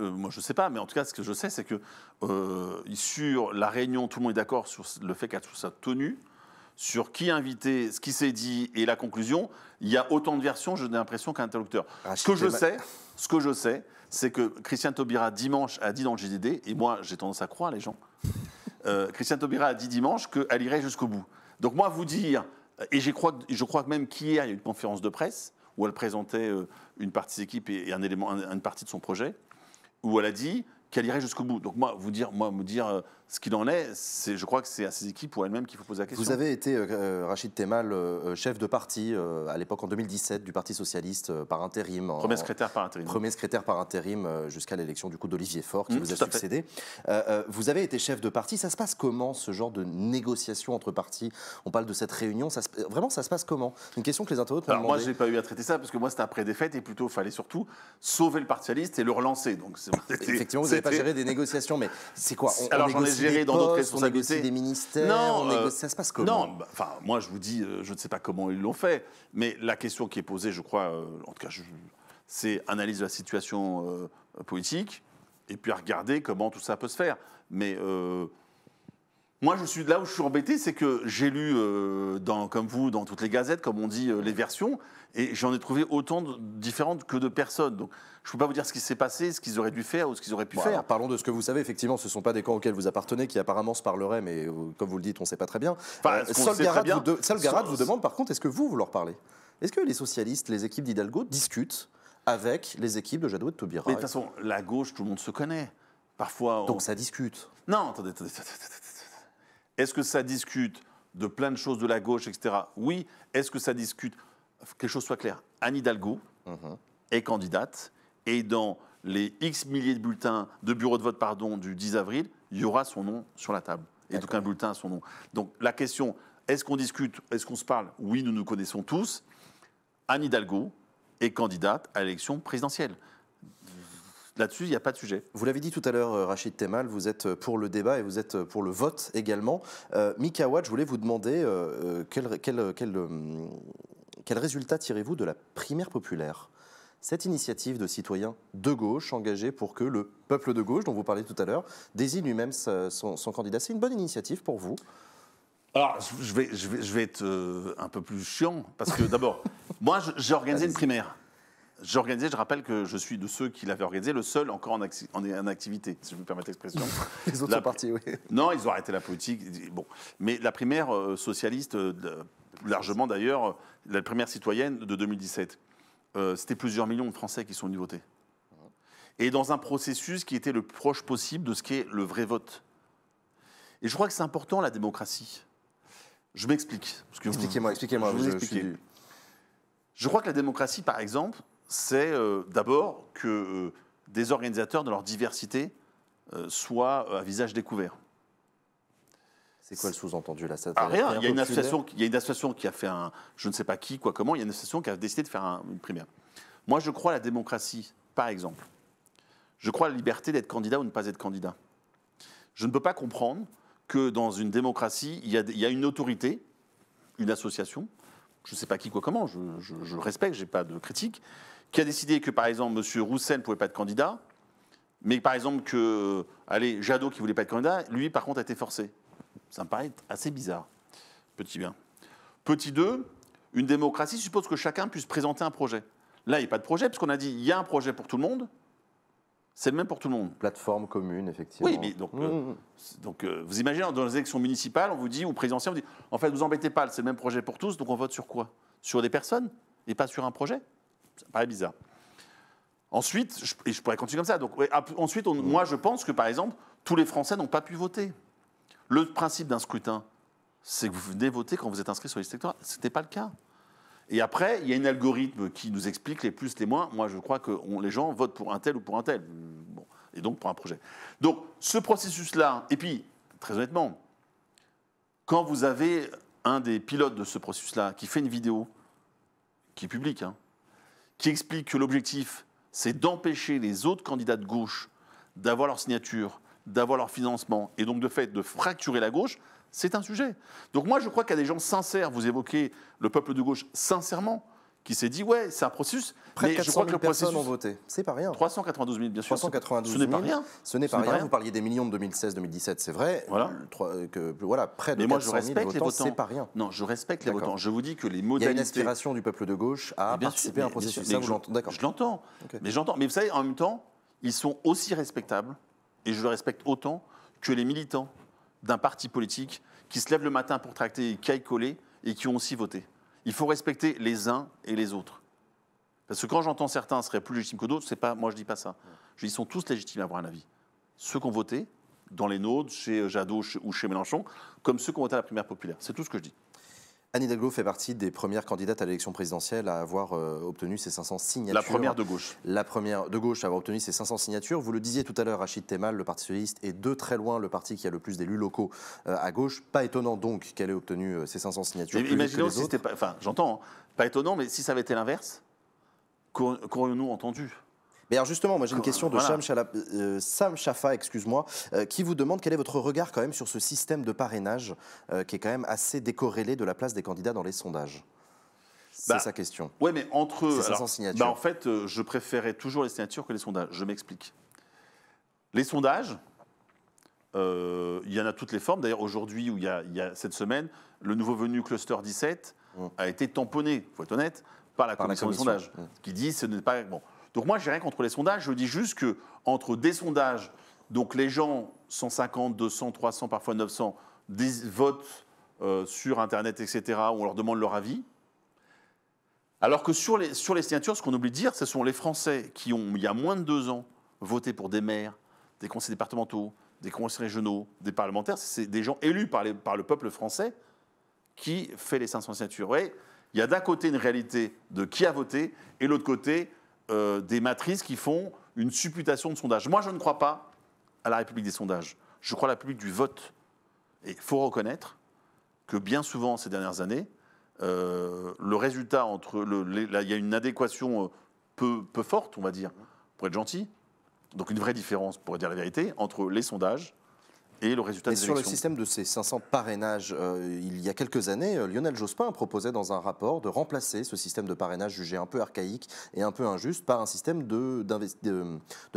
Moi, je ne sais pas, mais en tout cas, ce que je sais, c'est que sur la réunion, tout le monde est d'accord sur le fait qu'elle trouve sa tenue, sur qui inviter, ce qui s'est dit et la conclusion. Il y a autant de versions, j'ai l'impression, qu'un interlocuteur. Ce que je sais, c'est que Christiane Taubira, dimanche, a dit dans le JDD, et moi, j'ai tendance à croire les gens, Christiane Taubira a dit dimanche qu'elle irait jusqu'au bout. Donc moi, vous dire, et je crois même qu'hier, il y a eu une conférence de presse où elle présentait une partie de l'équipe et une partie de son projet, où elle a dit qu'elle irait jusqu'au bout. Donc moi, me dire ce qu'il en est, je crois que c'est à ses équipes ou à elle-même qu'il faut poser la question. Vous avez été, Rachid Temal, chef de parti à l'époque en 2017 du Parti socialiste par intérim. Premier secrétaire par intérim. Premier secrétaire par intérim jusqu'à l'élection du coup d'Olivier Faure qui vous a succédé. Vous avez été chef de parti. Ça se passe comment ce genre de négociation entre partis? On parle de cette réunion. Vraiment, ça se passe comment? Une question que les internautes m'ont demandé. Moi, je n'ai pas eu à traiter ça parce que moi, c'était après défaite et plutôt, il fallait surtout sauver le Parti socialiste et le relancer. Donc, effectivement, vous n'avez pas géré des négociations, mais c'est quoi? Alors, j'en ai gérés dans d'autres responsabilités. On négocie des ministères, non, on négocie, ça se passe comment? Non, enfin, moi je vous dis, je ne sais pas comment ils l'ont fait, mais la question qui est posée, je crois, en tout cas, c'est analyse de la situation politique, et puis à regarder comment tout ça peut se faire. Mais moi, je suis là où je suis embêté, c'est que j'ai lu, comme vous, dans toutes les gazettes, comme on dit, les versions, et j'en ai trouvé autant différentes que de personnes. Donc, je ne peux pas vous dire ce qui s'est passé, ce qu'ils auraient dû faire ou ce qu'ils auraient pu faire. Alors, parlons de ce que vous savez. Effectivement, ce ne sont pas des camps auxquels vous appartenez qui apparemment se parleraient, mais comme vous le dites, on ne sait pas très bien. Enfin, Solgarat vous demande, par contre, est-ce que vous leur parlez? Est-ce que les socialistes, les équipes d'Hidalgo discutent avec les équipes de Jadot et de Taubira? Mais de toute façon, la gauche, tout le monde se connaît. Parfois, on... Donc ça discute. Non, attendez. Est-ce que ça discute de plein de choses de la gauche, etc. Oui. Est-ce que ça discute... Que les choses soient claires, Anne Hidalgo est candidate, et dans les X milliers de bulletins, de bureaux de vote, pardon, du 10 avril, il y aura son nom sur la table. Et donc un bulletin à son nom. Donc la question, est-ce qu'on discute, est-ce qu'on se parle? Oui, nous nous connaissons tous. Anne Hidalgo est candidate à l'élection présidentielle. Là-dessus, il n'y a pas de sujet. Vous l'avez dit tout à l'heure, Rachid Temal, vous êtes pour le débat et vous êtes pour le vote également. Mika Ouad, je voulais vous demander quel résultat tirez-vous de la primaire populaire? Cette initiative de citoyens de gauche engagée pour que le peuple de gauche, dont vous parliez tout à l'heure, désigne lui-même son candidat. C'est une bonne initiative pour vous? Alors, je vais être un peu plus chiant, parce que d'abord, moi, j'ai organisé une primaire. Je rappelle que je suis de ceux qui l'avaient organisé, le seul encore en activité, si je me permets l'expression. Les autres sont partis, oui. Non, ils ont arrêté la politique. Bon. Mais la primaire socialiste, largement d'ailleurs, la primaire citoyenne de 2017, c'était plusieurs millions de Français qui sont venus voter. Et dans un processus qui était le plus proche possible de ce qu'est le vrai vote. Et je crois que c'est important, la démocratie. Je m'explique. Expliquez-moi. Je crois que la démocratie, par exemple, c'est d'abord que des organisateurs dans leur diversité soient à visage découvert. C'est quoi le sous-entendu là? Rien, il y a une association qui a fait un, je ne sais pas qui, quoi, comment, il y a une association qui a décidé de faire une primaire. Moi, je crois à la démocratie, par exemple. Je crois à la liberté d'être candidat ou ne pas être candidat. Je ne peux pas comprendre que dans une démocratie, il y a une autorité, une association, je ne sais pas qui, quoi, comment, je le respecte, je n'ai pas de critique, qui a décidé que, par exemple, M. Roussel ne pouvait pas être candidat, mais par exemple que, allez, Jadot, qui ne voulait pas être candidat, lui, par contre, a été forcé. Ça me paraît assez bizarre. Petit bien. Petit 2, une démocratie suppose que chacun puisse présenter un projet. Là, il n'y a pas de projet, puisqu'on a dit, il y a un projet pour tout le monde, c'est le même pour tout le monde. Plateforme commune, effectivement. Oui, mais donc, vous imaginez, dans les élections municipales, on vous dit, ou présidentielles, on vous dit, en fait, vous embêtez pas, c'est le même projet pour tous, donc on vote sur quoi? Sur des personnes, et pas sur un projet? Ça paraît bizarre. Ensuite, et je pourrais continuer comme ça, donc, ensuite, moi, je pense que, par exemple, tous les Français n'ont pas pu voter. Le principe d'un scrutin, c'est que vous venez voter quand vous êtes inscrit sur les listes électorales. Ce n'était pas le cas. Et après, il y a un algorithme qui nous explique les plus, les moins. Moi, je crois que les gens votent pour un tel ou pour un tel. Bon. Et donc, pour un projet. Donc, ce processus-là, et puis, très honnêtement, quand vous avez un des pilotes de ce processus-là qui fait une vidéo, qui est publique, hein, qui explique que l'objectif, c'est d'empêcher les autres candidats de gauche d'avoir leur signature, d'avoir leur financement, et donc, de fait, de fracturer la gauche, c'est un sujet. Donc moi, je crois qu'il y a des gens sincères, vous évoquez le peuple de gauche sincèrement, qui s'est dit, ouais, c'est un processus. Près de 400 000 personnes ont voté. C'est pas rien. 392 000, bien sûr. 392 000. Ce n'est pas rien. Ce n'est pas rien. Vous parliez des millions de 2016, 2017, c'est vrai. Voilà. Près de 400 000 votants, c'est pas rien. Non, je respecte les votants. Je vous dis que les modalités... Il y a une aspiration du peuple de gauche à participer à un processus. Ça, vous l'entendez, d'accord. Je l'entends. Mais vous savez, en même temps, ils sont aussi respectables, et je le respecte autant que les militants d'un parti politique qui se lève le matin pour tracter, qui aille coller et qui ont aussi voté. Il faut respecter les uns et les autres. Parce que quand j'entends certains seraient plus légitimes que d'autres, c'est pas, moi je dis pas ça. Je dis ils sont tous légitimes à avoir un avis. Ceux qui ont voté, dans les nôtres, chez Jadot ou chez Mélenchon, comme ceux qui ont voté à la primaire populaire. C'est tout ce que je dis. Anne Hidalgo fait partie des premières candidates à l'élection présidentielle à avoir obtenu ses 500 signatures. La première de gauche. La première de gauche à avoir obtenu ses 500 signatures. Vous le disiez tout à l'heure, Rachid Temal, le Parti socialiste est de très loin le parti qui a le plus d'élus locaux à gauche. Pas étonnant donc qu'elle ait obtenu ses 500 signatures. Imaginons si c'était pas... Enfin, j'entends, hein, pas étonnant, mais si ça avait été l'inverse, qu'aurions-nous entendu? Mais alors justement, moi j'ai une question de Sam Chafa, excuse-moi, qui vous demande quel est votre regard quand même sur ce système de parrainage qui est quand même assez décorrélé de la place des candidats dans les sondages. C'est sa question. Oui, mais entre eux, alors, 500 signatures. En fait, je préférais toujours les signatures que les sondages. Je m'explique. Les sondages, il y en a toutes les formes. D'ailleurs, aujourd'hui, ou il y a cette semaine, le nouveau venu Cluster 17 a été tamponné, il faut être honnête, par la commission de sondage, qui dit ce n'est pas... Bon. Donc moi, je n'ai rien contre les sondages. Je dis juste qu'entre des sondages, donc les gens, 150, 200, 300, parfois 900, votent sur Internet, etc., où on leur demande leur avis. Alors que sur les signatures, ce qu'on oublie de dire, ce sont les Français qui ont, il y a moins de 2 ans, voté pour des maires, des conseils départementaux, des conseils régionaux, des parlementaires. C'est des gens élus par le peuple français qui fait les 500 signatures. Vous voyez, il y a d'un côté une réalité de qui a voté et l'autre côté des matrices qui font une supputation de sondage. Moi, je ne crois pas à la République des sondages. Je crois à la République du vote. Et il faut reconnaître que bien souvent, ces dernières années, le résultat entre... il y a une adéquation peu forte, on va dire, pour être gentil. Donc une vraie différence, pour dire la vérité, entre les sondages et le résultat des élections. Et sur le système de ces 500 parrainages, il y a quelques années, Lionel Jospin proposait dans un rapport de remplacer ce système de parrainage jugé un peu archaïque et un peu injuste par un système de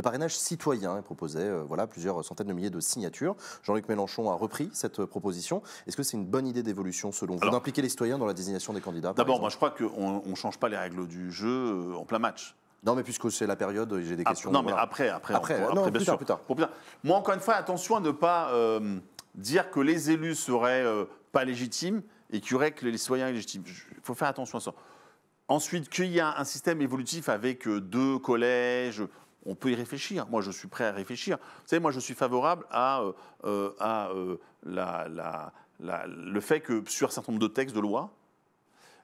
parrainage citoyen. Il proposait plusieurs centaines de milliers de signatures. Jean-Luc Mélenchon a repris cette proposition. Est-ce que c'est une bonne idée d'évolution, selon vous, d'impliquer les citoyens dans la désignation des candidats? D'abord, moi je crois qu'on ne change pas les règles du jeu en plein match. Non, mais puisque c'est la période, j'ai des questions. Non, mais après, bien sûr. Plus tard. Moi, encore une fois, attention à ne pas dire que les élus ne seraient pas légitimes et qu'il y aurait que les citoyens illégitimes. Il faut faire attention à ça. Ensuite, qu'il y a un système évolutif avec 2 collèges, on peut y réfléchir. Moi, je suis prêt à réfléchir. Vous savez, moi, je suis favorable à le fait que sur un certain nombre de textes de loi,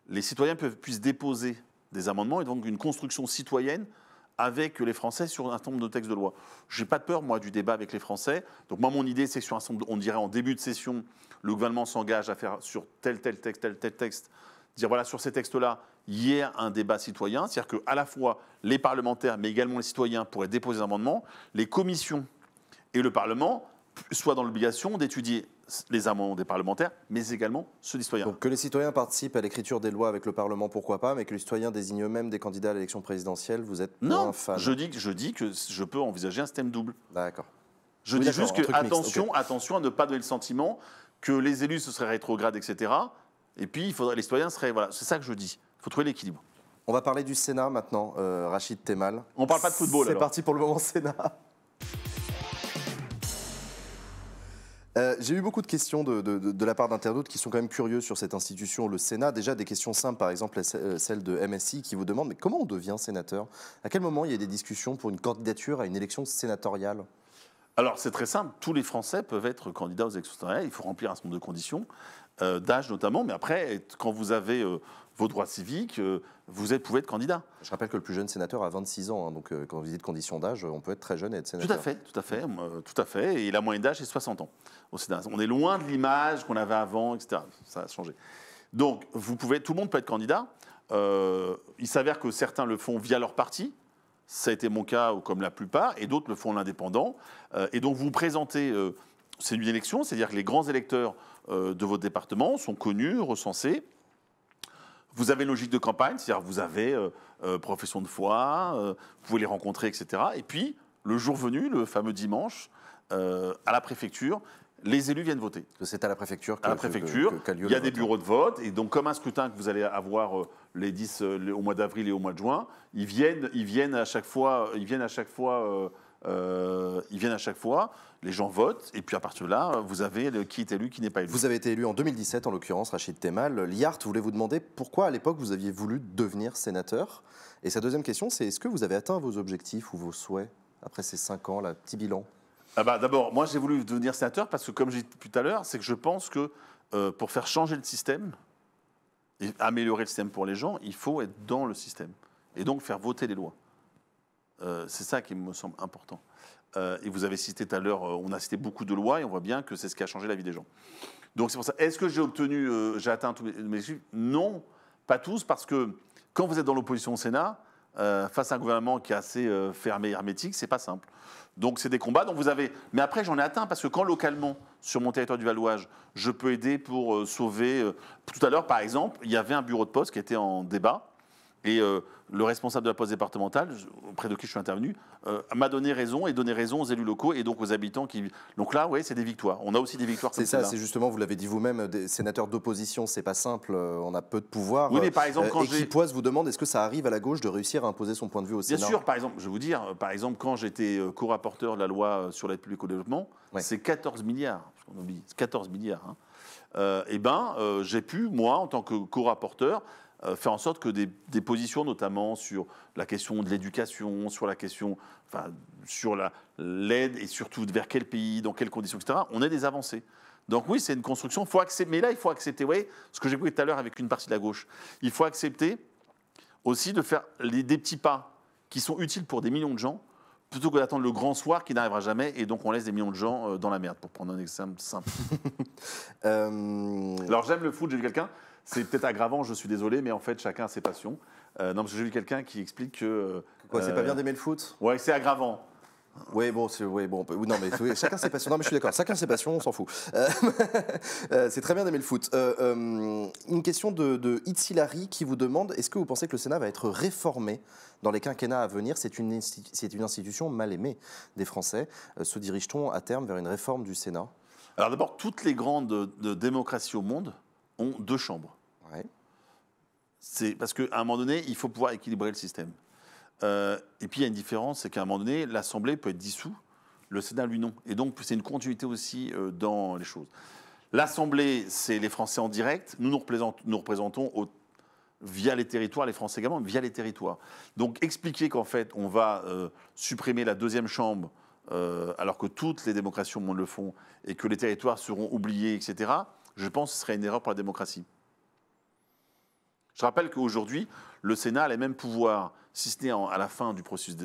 les citoyens puissent déposer des amendements et donc une construction citoyenne avec les Français sur un certain nombre de textes de loi. Je n'ai pas peur, moi, du débat avec les Français. Donc, moi, mon idée, c'est que sur un certain nombre, on dirait en début de session, le gouvernement s'engage à faire sur tel texte, dire voilà, sur ces textes-là, il y a un débat citoyen. C'est-à-dire qu'à la fois les parlementaires, mais également les citoyens pourraient déposer des amendements, les commissions et le Parlement soient dans l'obligation d'étudier les amendements des parlementaires, mais également ceux des citoyens. Donc que les citoyens participent à l'écriture des lois avec le Parlement, pourquoi pas, mais que les citoyens désignent eux-mêmes des candidats à l'élection présidentielle, vous êtes moins fan? Non, je dis que je peux envisager un système double. D'accord. Je dis juste que attention à ne pas donner le sentiment que les élus se seraient rétrogrades, etc. Et puis les citoyens seraient... Voilà, c'est ça que je dis. Il faut trouver l'équilibre. On va parler du Sénat maintenant, Rachid Temal. On ne parle pas de football alors. C'est parti pour le moment Sénat. J'ai eu beaucoup de questions de la part d'internautes qui sont quand même curieux sur cette institution, le Sénat. Déjà, des questions simples, par exemple celle de MSI qui vous demande mais comment on devient sénateur? À quel moment il y a des discussions pour une candidature à une élection sénatoriale? Alors, c'est très simple. Tous les Français peuvent être candidats aux élections sénatoriales. Il faut remplir un certain nombre de conditions, d'âge notamment. Mais après, quand vous avez vos droits civiques, vous pouvez être candidat. Je rappelle que le plus jeune sénateur a 26 ans. Hein, donc, quand vous dites condition d'âge, on peut être très jeune et être sénateur. Tout à fait. Et la moyenne d'âge est 60 ans au Sénat. On est loin de l'image qu'on avait avant, etc. Ça a changé. Donc, tout le monde peut être candidat. Il s'avère que certains le font via leur parti. Ça a été mon cas, comme la plupart, et d'autres le font l'indépendant. Et donc, vous vous présentez, c'est une élection, c'est-à-dire que les grands électeurs de votre département sont connus, recensés. Vous avez une logique de campagne, c'est-à-dire que vous avez profession de foi, vous pouvez les rencontrer, etc. Et puis, le jour venu, le fameux dimanche, à la préfecture, les élus viennent voter. C'est à la préfecture qu'a lieu. Il y a des bureaux de vote. Et donc, comme un scrutin que vous allez avoir au mois d'avril et au mois de juin, ils viennent à chaque fois. Les gens votent. Et puis, à partir de là, vous avez qui est élu, qui n'est pas élu. Vous avez été élu en 2017, en l'occurrence, Rachid Temal. Liart voulait vous demander pourquoi, à l'époque, vous aviez voulu devenir sénateur. Et sa deuxième question, c'est est-ce que vous avez atteint vos objectifs ou vos souhaits après ces 5 ans, là, petit bilan? D'abord, moi j'ai voulu devenir sénateur parce que, comme j'ai dit tout à l'heure, c'est que je pense que pour faire changer le système et améliorer le système pour les gens, il faut être dans le système et donc faire voter les lois. C'est ça qui me semble important. Et vous avez cité tout à l'heure, on a cité beaucoup de lois et on voit bien que c'est ce qui a changé la vie des gens. Donc c'est pour ça. Est-ce que j'ai atteint tous mes objectifs? Non, pas tous, parce que quand vous êtes dans l'opposition au Sénat, face à un gouvernement qui est assez fermé, hermétique, c'est pas simple. Donc c'est des combats dont vous avez... Mais après, j'en ai atteint, parce que quand localement, sur mon territoire du Val-d'Oise, je peux aider pour sauver... Tout à l'heure, par exemple, il y avait un bureau de poste qui était en débat, et le responsable de la poste départementale, auprès de qui je suis intervenu, m'a donné raison et donné raison aux élus locaux et donc aux habitants qui... Donc là, oui, c'est des victoires. On a aussi des victoires comme ça. C'est ça, c'est justement, vous l'avez dit vous-même, des sénateurs d'opposition, c'est pas simple, on a peu de pouvoir. Oui, mais par exemple, quand j'ai... Equipoise vous demande, est-ce que ça arrive à la gauche de réussir à imposer son point de vue au Sénat ? Bien sûr, par exemple, je vais vous dire, par exemple, quand j'étais co-rapporteur de la loi sur l'aide publique au développement, ouais. C'est 14 milliards, on oublie, 14 milliards. Hein. J'ai pu, moi, en tant que co-rapporteur, faire en sorte que des positions, notamment sur la question de l'éducation, sur la question, enfin, sur l'aide et surtout vers quel pays, dans quelles conditions, etc., on ait des avancées. Donc oui, c'est une construction. Faut accepter, mais là, il faut accepter, vous voyez, ce que j'ai vu tout à l'heure avec une partie de la gauche. Il faut accepter aussi de faire des petits pas qui sont utiles pour des millions de gens, plutôt que d'attendre le grand soir qui n'arrivera jamais, et donc on laisse des millions de gens dans la merde, pour prendre un exemple simple. Alors j'aime le foot, j'ai vu quelqu'un... C'est peut-être aggravant, je suis désolé, mais en fait, chacun a ses passions. Non, parce que j'ai vu quelqu'un qui explique que... quoi, c'est pas bien d'aimer le foot ? Ouais, c'est aggravant. Oui, bon, non, mais chacun ses passions. Non, mais je suis d'accord, chacun ses passions, on s'en fout. C'est très bien d'aimer le foot. Une question de Itzilari qui vous demande, est-ce que vous pensez que le Sénat va être réformé dans les quinquennats à venir ? C'est une institution mal aimée des Français. Se dirige-t-on à terme vers une réforme du Sénat ? Alors d'abord, toutes les grandes démocraties au monde ont deux chambres. Ouais. C'est parce qu'à un moment donné, il faut pouvoir équilibrer le système. Et puis, il y a une différence, c'est qu'à un moment donné, l'Assemblée peut être dissoute, le Sénat, lui, non. Et donc, c'est une continuité aussi dans les choses. L'Assemblée, c'est les Français en direct. Nous, nous représentons via les territoires, les Français également, via les territoires. Donc, expliquer qu'en fait, on va supprimer la deuxième chambre, alors que toutes les démocraties au monde le font, et que les territoires seront oubliés, etc., je pense que ce serait une erreur pour la démocratie. Je rappelle qu'aujourd'hui, le Sénat a les mêmes pouvoirs, si ce n'est à la fin du processus,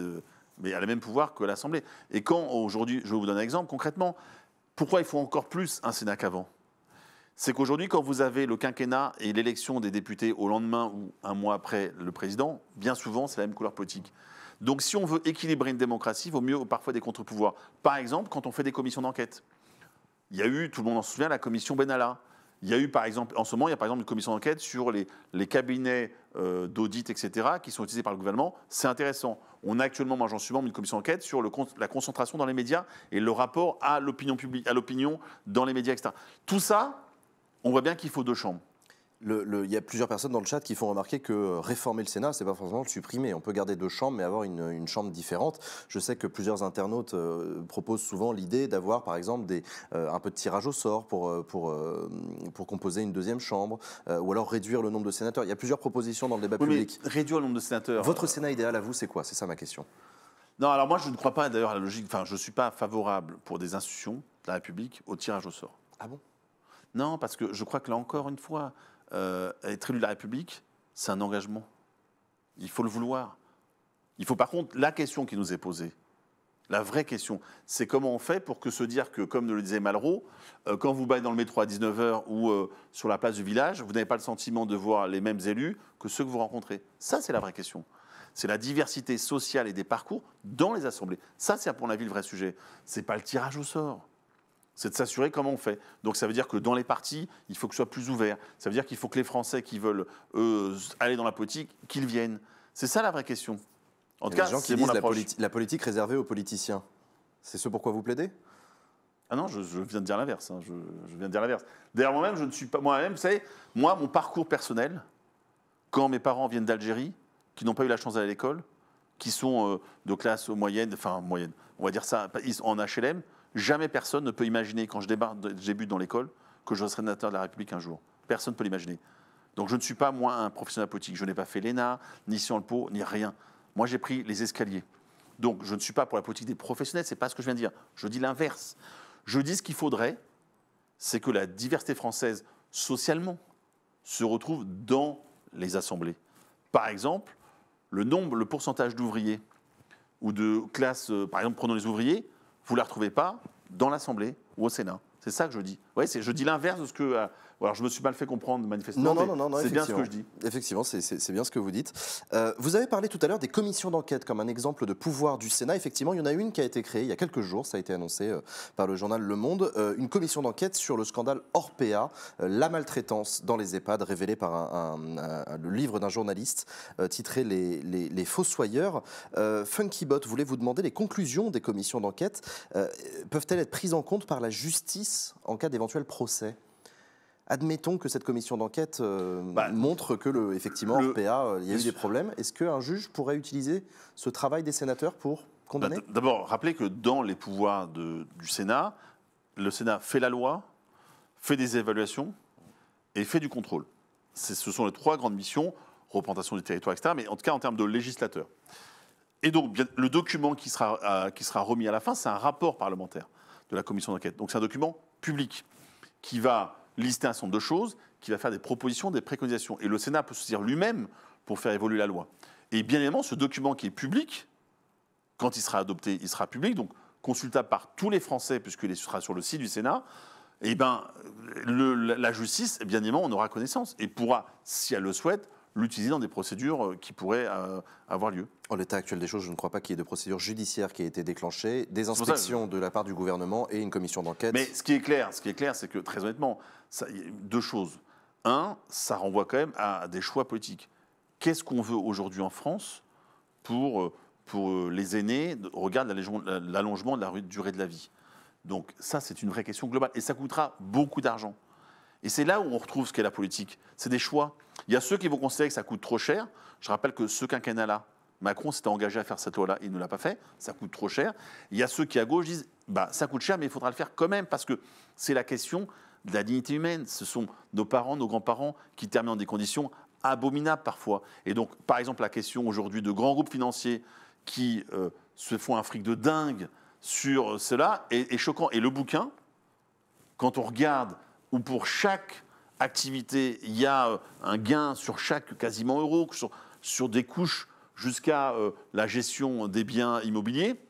mais a les mêmes pouvoirs que l'Assemblée. Et quand, aujourd'hui, je vous donne un exemple concrètement, pourquoi il faut encore plus un Sénat qu'avant ? C'est qu'aujourd'hui, quand vous avez le quinquennat et l'élection des députés au lendemain ou un mois après le président, bien souvent, c'est la même couleur politique. Donc si on veut équilibrer une démocratie, il vaut mieux parfois des contre-pouvoirs. Par exemple, quand on fait des commissions d'enquête. Il y a eu, tout le monde en souvient, la commission Benalla. Il y a eu, par exemple, en ce moment, il y a par exemple une commission d'enquête sur les cabinets d'audit, etc., qui sont utilisés par le gouvernement. C'est intéressant. On a actuellement, moi j'en suis membre, une commission d'enquête sur la concentration dans les médias et le rapport à l'opinion publique, à l'opinion dans les médias, etc. Tout ça, on voit bien qu'il faut deux chambres. Il y a plusieurs personnes dans le chat qui font remarquer que réformer le Sénat, c'est pas forcément le supprimer. On peut garder deux chambres, mais avoir une chambre différente. Je sais que plusieurs internautes proposent souvent l'idée d'avoir, par exemple, un peu de tirage au sort pour composer une deuxième chambre, ou alors réduire le nombre de sénateurs. Il y a plusieurs propositions dans le débat public. Réduire le nombre de sénateurs. Votre Sénat idéal à vous, c'est quoi ? C'est ça ma question. Non, alors moi, je ne crois pas d'ailleurs à la logique. Enfin, je ne suis pas favorable pour des institutions de la République au tirage au sort. Ah bon ? Non, parce que je crois que là encore une fois. Être élu de la République, c'est un engagement. Il faut le vouloir. Il faut par contre, la question qui nous est posée, la vraie question, c'est comment on fait pour que se dire que, comme le disait Malraux, quand vous baillez dans le métro à 19h ou sur la place du village, vous n'avez pas le sentiment de voir les mêmes élus que ceux que vous rencontrez. Ça, c'est la vraie question. C'est la diversité sociale et des parcours dans les assemblées. Ça, c'est pour la ville le vrai sujet. C'est pas le tirage au sort. C'est de s'assurer comment on fait. Donc ça veut dire que dans les partis, il faut que ce soit plus ouvert. Ça veut dire qu'il faut que les Français qui veulent aller dans la politique, qu'ils viennent. C'est ça la vraie question. En tout cas, c'est mon approche. La politique réservée aux politiciens. C'est ce pourquoi vous plaidez ? Ah non, je viens de dire l'inverse. Hein. Je viens de dire l'inverse. D'ailleurs, moi-même, je ne suis pas moi-même. Vous savez, moi, mon parcours personnel, quand mes parents viennent d'Algérie, qui n'ont pas eu la chance d'aller à l'école, qui sont de classe moyenne, enfin moyenne, on va dire ça, en HLM. Jamais personne ne peut imaginer, quand je débute dans l'école, que je serai sénateur de la République un jour. Personne ne peut l'imaginer. Donc je ne suis pas, moi, un professionnel politique. Je n'ai pas fait l'ENA, ni Sciences Po, ni rien. Moi, j'ai pris les escaliers. Donc je ne suis pas pour la politique des professionnels, ce n'est pas ce que je viens de dire. Je dis l'inverse. Je dis ce qu'il faudrait, c'est que la diversité française, socialement, se retrouve dans les assemblées. Par exemple, le pourcentage d'ouvriers ou de classes, par exemple, prenons les ouvriers, vous ne la retrouvez pas dans l'Assemblée ou au Sénat. C'est ça que je dis. Ouais, je dis l'inverse de ce que... Alors, je me suis mal fait comprendre, manifestement, non, c'est bien ce que je dis. Effectivement, c'est bien ce que vous dites. Vous avez parlé tout à l'heure des commissions d'enquête comme un exemple de pouvoir du Sénat. Effectivement, il y en a une qui a été créée il y a quelques jours, ça a été annoncé par le journal Le Monde, une commission d'enquête sur le scandale Orpea, la maltraitance dans les EHPAD, révélée par le livre d'un journaliste titré Les Fossoyeurs. Funkybot voulait vous demander, les conclusions des commissions d'enquête peuvent-elles être prises en compte par la justice en cas d'éventuel procès ? Admettons que cette commission d'enquête montre que, effectivement, Orpea, il y a eu des problèmes. Est-ce qu'un juge pourrait utiliser ce travail des sénateurs pour condamner ? D'abord, rappelez que dans les pouvoirs du Sénat, le Sénat fait la loi, fait des évaluations et fait du contrôle. Ce sont les trois grandes missions, représentation du territoire, etc., mais en tout cas en termes de législateur. Et donc, le document qui sera remis à la fin, c'est un rapport parlementaire de la commission d'enquête. Donc, c'est un document public qui va lister un certain nombre de choses, qui va faire des propositions, des préconisations. Et le Sénat peut se dire lui-même pour faire évoluer la loi. Et bien évidemment, ce document qui est public, quand il sera adopté, il sera public, donc consultable par tous les Français, puisqu'il sera sur le site du Sénat, et bien la justice, bien évidemment, on aura connaissance et pourra, si elle le souhaite, l'utiliser dans des procédures qui pourraient avoir lieu. En l'état actuel des choses, je ne crois pas qu'il y ait de procédure judiciaire qui ait été déclenchée, des inspections de la part du gouvernement et une commission d'enquête. Mais ce qui est clair, c'est que très honnêtement, y a deux choses. Un, ça renvoie quand même à des choix politiques. Qu'est-ce qu'on veut aujourd'hui en France pour les aînés au regard de l'allongement de la durée de la vie? Donc ça, c'est une vraie question globale. Et ça coûtera beaucoup d'argent. Et c'est là où on retrouve ce qu'est la politique. C'est des choix. Il y a ceux qui vont considérer que ça coûte trop cher. Je rappelle que ce quinquennat-là, Macron s'était engagé à faire cette loi-là, il ne l'a pas fait, ça coûte trop cher. Il y a ceux qui, à gauche, disent bah, « ça coûte cher, mais il faudra le faire quand même », parce que c'est la question de la dignité humaine. Ce sont nos parents, nos grands-parents qui terminent dans des conditions abominables parfois. Et donc, par exemple, la question aujourd'hui de grands groupes financiers qui se font un fric de dingue sur cela est choquant. Et le bouquin, quand on regarde où pour chaque activité, il y a un gain sur chaque quasiment euro, sur des couches jusqu'à la gestion des biens immobiliers,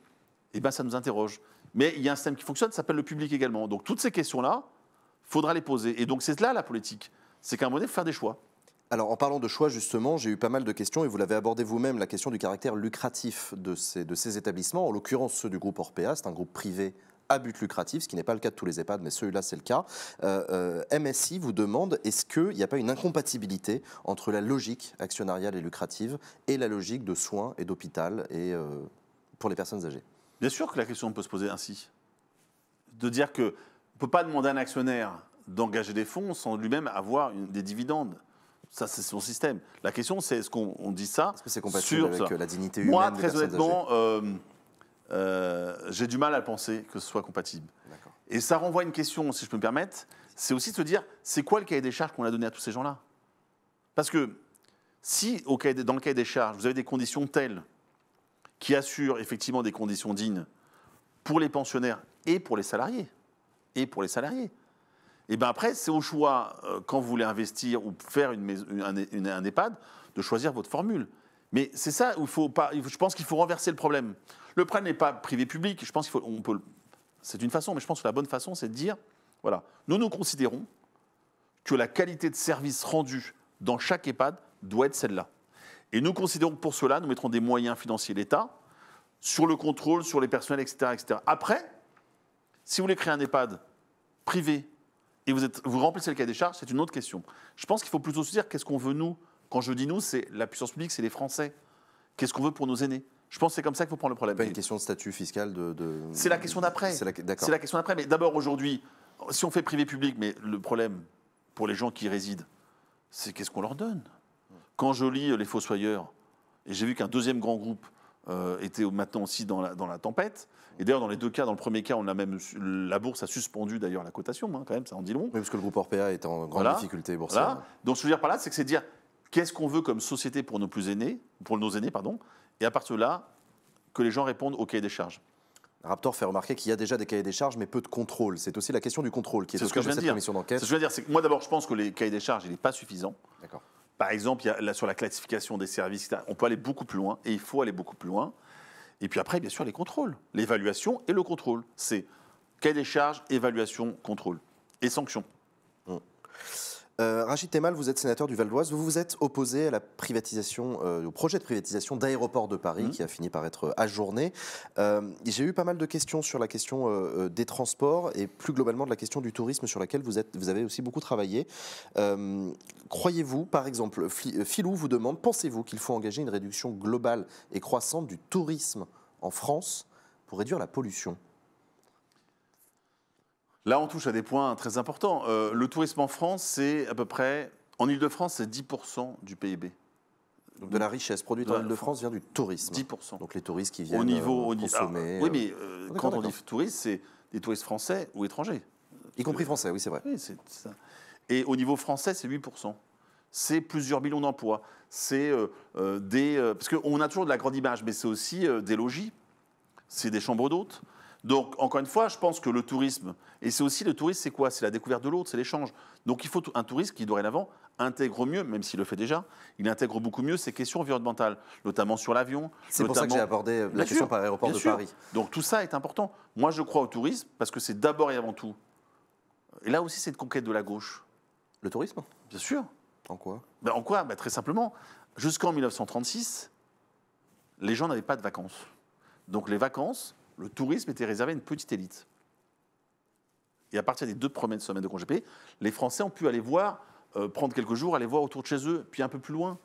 eh ben, ça nous interroge. Mais il y a un système qui fonctionne, ça s'appelle le public également. Donc toutes ces questions-là, il faudra les poser. Et donc c'est là la politique, c'est qu'à un moment donné, il faut faire des choix. Alors en parlant de choix justement, j'ai eu pas mal de questions et vous l'avez abordé vous-même, la question du caractère lucratif de ces établissements, en l'occurrence ceux du groupe Orpea, c'est un groupe privé à but lucratif, ce qui n'est pas le cas de tous les EHPAD, mais celui-là, c'est le cas. MSI vous demande, est-ce qu'il n'y a pas une incompatibilité entre la logique actionnariale et lucrative et la logique de soins et d'hôpital pour les personnes âgées? Bien sûr que la question peut se poser ainsi. De dire qu'on ne peut pas demander à un actionnaire d'engager des fonds sans lui-même avoir des dividendes. Ça, c'est son système. La question, c'est est-ce qu'on dit ça? Est-ce que c'est compatible avec la dignité humaine? Moi, très honnêtement, j'ai du mal à penser que ce soit compatible. Et ça renvoie à une question, si je peux me permettre, c'est aussi de se dire, c'est quoi le cahier des charges qu'on a donné à tous ces gens-là? Parce que si dans le cahier des charges, vous avez des conditions telles qui assurent effectivement des conditions dignes pour les pensionnaires et pour les salariés, et bien après, c'est au choix, quand vous voulez investir ou faire un EHPAD, de choisir votre formule. Mais c'est ça où il faut pas. Je pense qu'il faut renverser le problème. Le problème n'est pas privé-public. Je pense qu'on peut. C'est une façon, mais je pense que la bonne façon, c'est de dire voilà, nous considérons que la qualité de service rendue dans chaque EHPAD doit être celle-là. Et nous considérons que pour cela, nous mettrons des moyens financiers, l'État, sur le contrôle, sur les personnels, etc., etc. Après, si vous voulez créer un EHPAD privé et vous remplissez le cahier des charges, c'est une autre question. Je pense qu'il faut plutôt se dire qu'est-ce qu'on veut nous. Quand je dis nous, c'est la puissance publique, c'est les Français. Qu'est-ce qu'on veut pour nos aînés? Je pense que c'est comme ça qu'il faut prendre le problème. Pas une question de statut fiscal C'est la question d'après. C'est la question d'après. Mais d'abord, aujourd'hui, si on fait privé-public, mais le problème pour les gens qui y résident, c'est qu'est-ce qu'on leur donne? Quand je lis Les Fossoyeurs, et j'ai vu qu'un deuxième grand groupe était maintenant aussi dans la tempête. Et d'ailleurs, dans les deux cas, dans le premier cas, on a même la bourse a suspendu d'ailleurs la cotation, hein, quand même, ça en dit long. Oui, parce que le groupe Orpea est en grande difficulté boursière. Voilà. Donc, ce que je veux dire par là, c'est dire qu'est-ce qu'on veut comme société pour nos aînés, et à partir de là, que les gens répondent au cahier des charges. Raptor fait remarquer qu'il y a déjà des cahiers des charges, mais peu de contrôle. C'est aussi la question du contrôle qui est au cœur de cette commission d'enquête. C'est ce que je veux dire. C'est que moi, d'abord, je pense que les cahiers des charges, il n'est pas suffisant. D'accord. Par exemple, sur la classification des services, on peut aller beaucoup plus loin, et il faut aller beaucoup plus loin. Et puis après, bien sûr, les contrôles, l'évaluation et le contrôle. C'est cahier des charges, évaluation, contrôle et sanctions. Rachid Temal, vous êtes sénateur du Val-d'Oise. Vous vous êtes opposé à la privatisation, au projet de privatisation d'Aéroports de Paris, qui a fini par être ajourné. J'ai eu pas mal de questions sur la question des transports et plus globalement de la question du tourisme, sur laquelle vous avez aussi beaucoup travaillé. Croyez-vous, par exemple, Philou vous demande, pensez-vous qu'il faut engager une réduction globale et croissante du tourisme en France pour réduire la pollution ? Là, on touche à des points très importants. Le tourisme en France, c'est à peu près... En Île-de-France, c'est 10% du PIB. Donc de la richesse produite en Île-de-France vient du tourisme. 10%. Donc les touristes qui viennent consommer... Ah, oui, mais quand on dit touristes, c'est des touristes français ou étrangers. Y compris français, oui, c'est vrai. Oui, c'est ça. Et au niveau français, c'est 8%. C'est plusieurs millions d'emplois. C'est parce qu'on a toujours de la grande image, mais c'est aussi des logis. C'est des chambres d'hôtes. Donc, encore une fois, je pense que le tourisme, et c'est aussi le tourisme, c'est quoi? C'est la découverte de l'autre, c'est l'échange. Donc, il faut un tourisme qui, dorénavant, intègre mieux, même s'il le fait déjà, il intègre beaucoup mieux ces questions environnementales, notamment sur l'avion. C'est pour ça que j'ai abordé la question par l'aéroport de Paris. Donc, tout ça est important. Moi, je crois au tourisme parce que c'est d'abord et avant tout. Et là aussi, c'est une conquête de la gauche. Le tourisme? Bien sûr. En quoi? Ben, très simplement, jusqu'en 1936, les gens n'avaient pas de vacances. Donc, les vacances... Le tourisme était réservé à une petite élite. Et à partir des 2 premières semaines de congé payé, les Français ont pu aller voir, prendre quelques jours, aller voir autour de chez eux, puis un peu plus loin.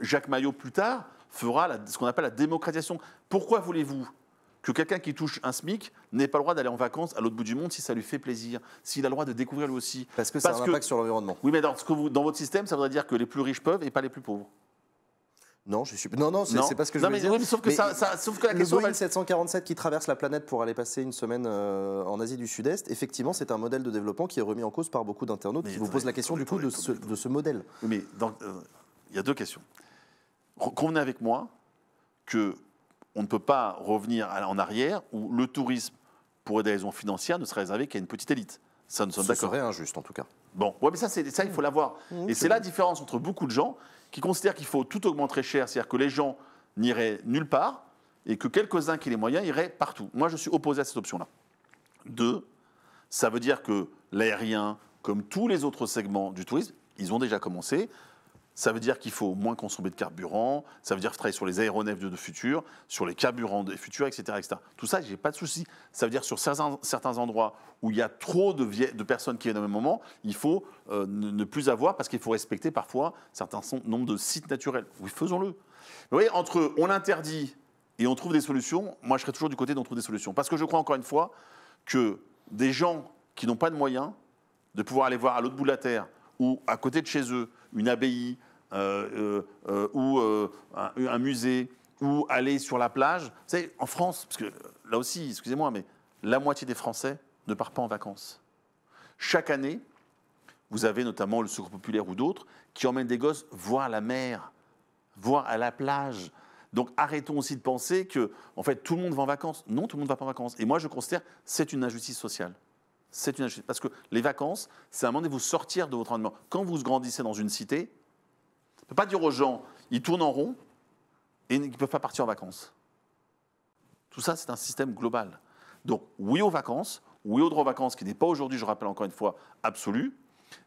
Jacques Maillot, plus tard, fera ce qu'on appelle la démocratisation. Pourquoi voulez-vous que quelqu'un qui touche un SMIC n'ait pas le droit d'aller en vacances à l'autre bout du monde si ça lui fait plaisir, s'il a le droit de découvrir lui aussi? Parce que ça a un impact sur l'environnement. Oui, mais dans votre système, ça voudrait dire que les plus riches peuvent et pas les plus pauvres. Non, je suis... non, c'est pas ce que je veux dire. Oui, mais sauf que la question... Le Boeing 747 qui traverse la planète pour aller passer une semaine en Asie du Sud-Est, effectivement, c'est un modèle de développement qui est remis en cause par beaucoup d'internautes qui vous posent la question du coup de ce modèle. Mais il y a 2 questions. Convenez avec moi qu'on ne peut pas revenir en arrière où le tourisme, pour des raisons financières, ne serait réservé qu'à une petite élite. Ça, nous sommes d'accord. Ce serait injuste, en tout cas. Bon, ouais, mais ça, il faut l'avoir. Et c'est la différence entre beaucoup de gens qui considèrent qu'il faut tout augmenter cher, c'est-à-dire que les gens n'iraient nulle part et que quelques-uns qui aient les moyens iraient partout. Moi, je suis opposé à cette option-là. 2, ça veut dire que l'aérien, comme tous les autres segments du tourisme, ils ont déjà commencé. Ça veut dire qu'il faut moins consommer de carburant, ça veut dire travailler sur les aéronefs de futur, sur les carburants de futur, etc., etc. Tout ça, je n'ai pas de souci. Ça veut dire que sur certains endroits où il y a trop de personnes qui viennent au même moment, il faut ne plus avoir, parce qu'il faut respecter parfois certains nombre de sites naturels. Oui, faisons-le. Vous voyez, entre on l'interdit et on trouve des solutions, moi je serai toujours du côté d'on trouve des solutions. Parce que je crois encore une fois que des gens qui n'ont pas de moyens de pouvoir aller voir à l'autre bout de la terre ou à côté de chez eux, une abbaye ou un musée, ou aller sur la plage. Vous savez, en France, parce que là aussi, excusez-moi, mais la moitié des Français ne partent pas en vacances. Chaque année, vous avez notamment le Secours populaire ou d'autres qui emmènent des gosses voir la mer, voir à la plage. Donc arrêtons aussi de penser que, en fait, tout le monde va en vacances. Non, tout le monde ne va pas en vacances. Et moi, je considère que c'est une injustice sociale. C'est une injustice. Parce que les vacances, c'est un moment de vous sortir de votre environnement. Quand vous grandissez dans une cité, on ne peut pas dire aux gens, ils tournent en rond et ils ne peuvent pas partir en vacances. Tout ça, c'est un système global. Donc, oui aux vacances, oui au droit aux vacances, qui n'est pas aujourd'hui, je rappelle encore une fois, absolu,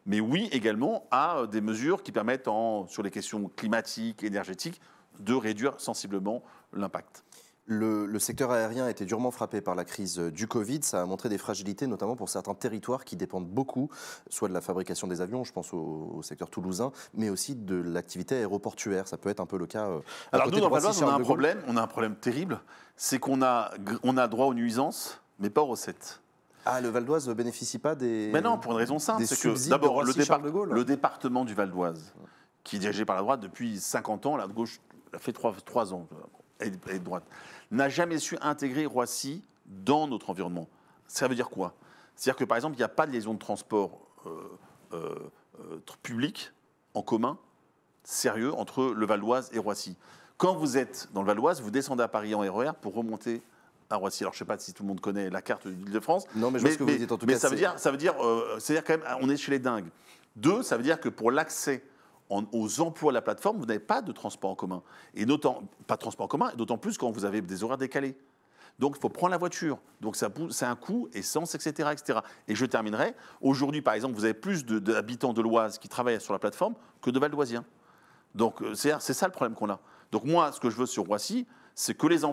mais oui également à des mesures qui permettent, sur les questions climatiques, énergétiques, de réduire sensiblement l'impact. Le secteur aérien a été durement frappé par la crise du Covid. Ça a montré des fragilités, notamment pour certains territoires qui dépendent beaucoup, soit de la fabrication des avions, je pense au secteur toulousain, mais aussi de l'activité aéroportuaire. Ça peut être un peu le cas. Alors nous, dans Val-d'Oise, on a un problème terrible. C'est qu'on a droit aux nuisances, mais pas aux recettes. Ah, le Val-d'Oise ne bénéficie pas des... Mais non, pour une raison simple. C'est que d'abord, le département du Val-d'Oise, qui est dirigé par la droite depuis 50 ans, la gauche a fait 3 ans... et de droite, n'a jamais su intégrer Roissy dans notre environnement. Ça veut dire quoi? C'est-à-dire que, par exemple, il n'y a pas de liaison de transport public en commun, sérieux, entre le Val-d'Oise et Roissy. Quand vous êtes dans le Val-d'Oise, vous descendez à Paris en RER pour remonter à Roissy. Alors, je ne sais pas si tout le monde connaît la carte de l'Île-de-France. Non, mais je pense que vous dites en tout cas. Mais ça veut dire, c'est-à-dire quand même, on est chez les dingues. 2, ça veut dire que pour l'accès aux emplois de la plateforme, vous n'avez pas de transport en commun. Et d'autant plus quand vous avez des horaires décalés. Donc il faut prendre la voiture. Donc ça, c'est un coût, essence, etc., etc. Et je terminerai. Aujourd'hui, par exemple, vous avez plus d'habitants de l'Oise qui travaillent sur la plateforme que de Val-d'Oisiens. Donc c'est ça le problème qu'on a. Donc moi, ce que je veux sur Roissy, c'est que les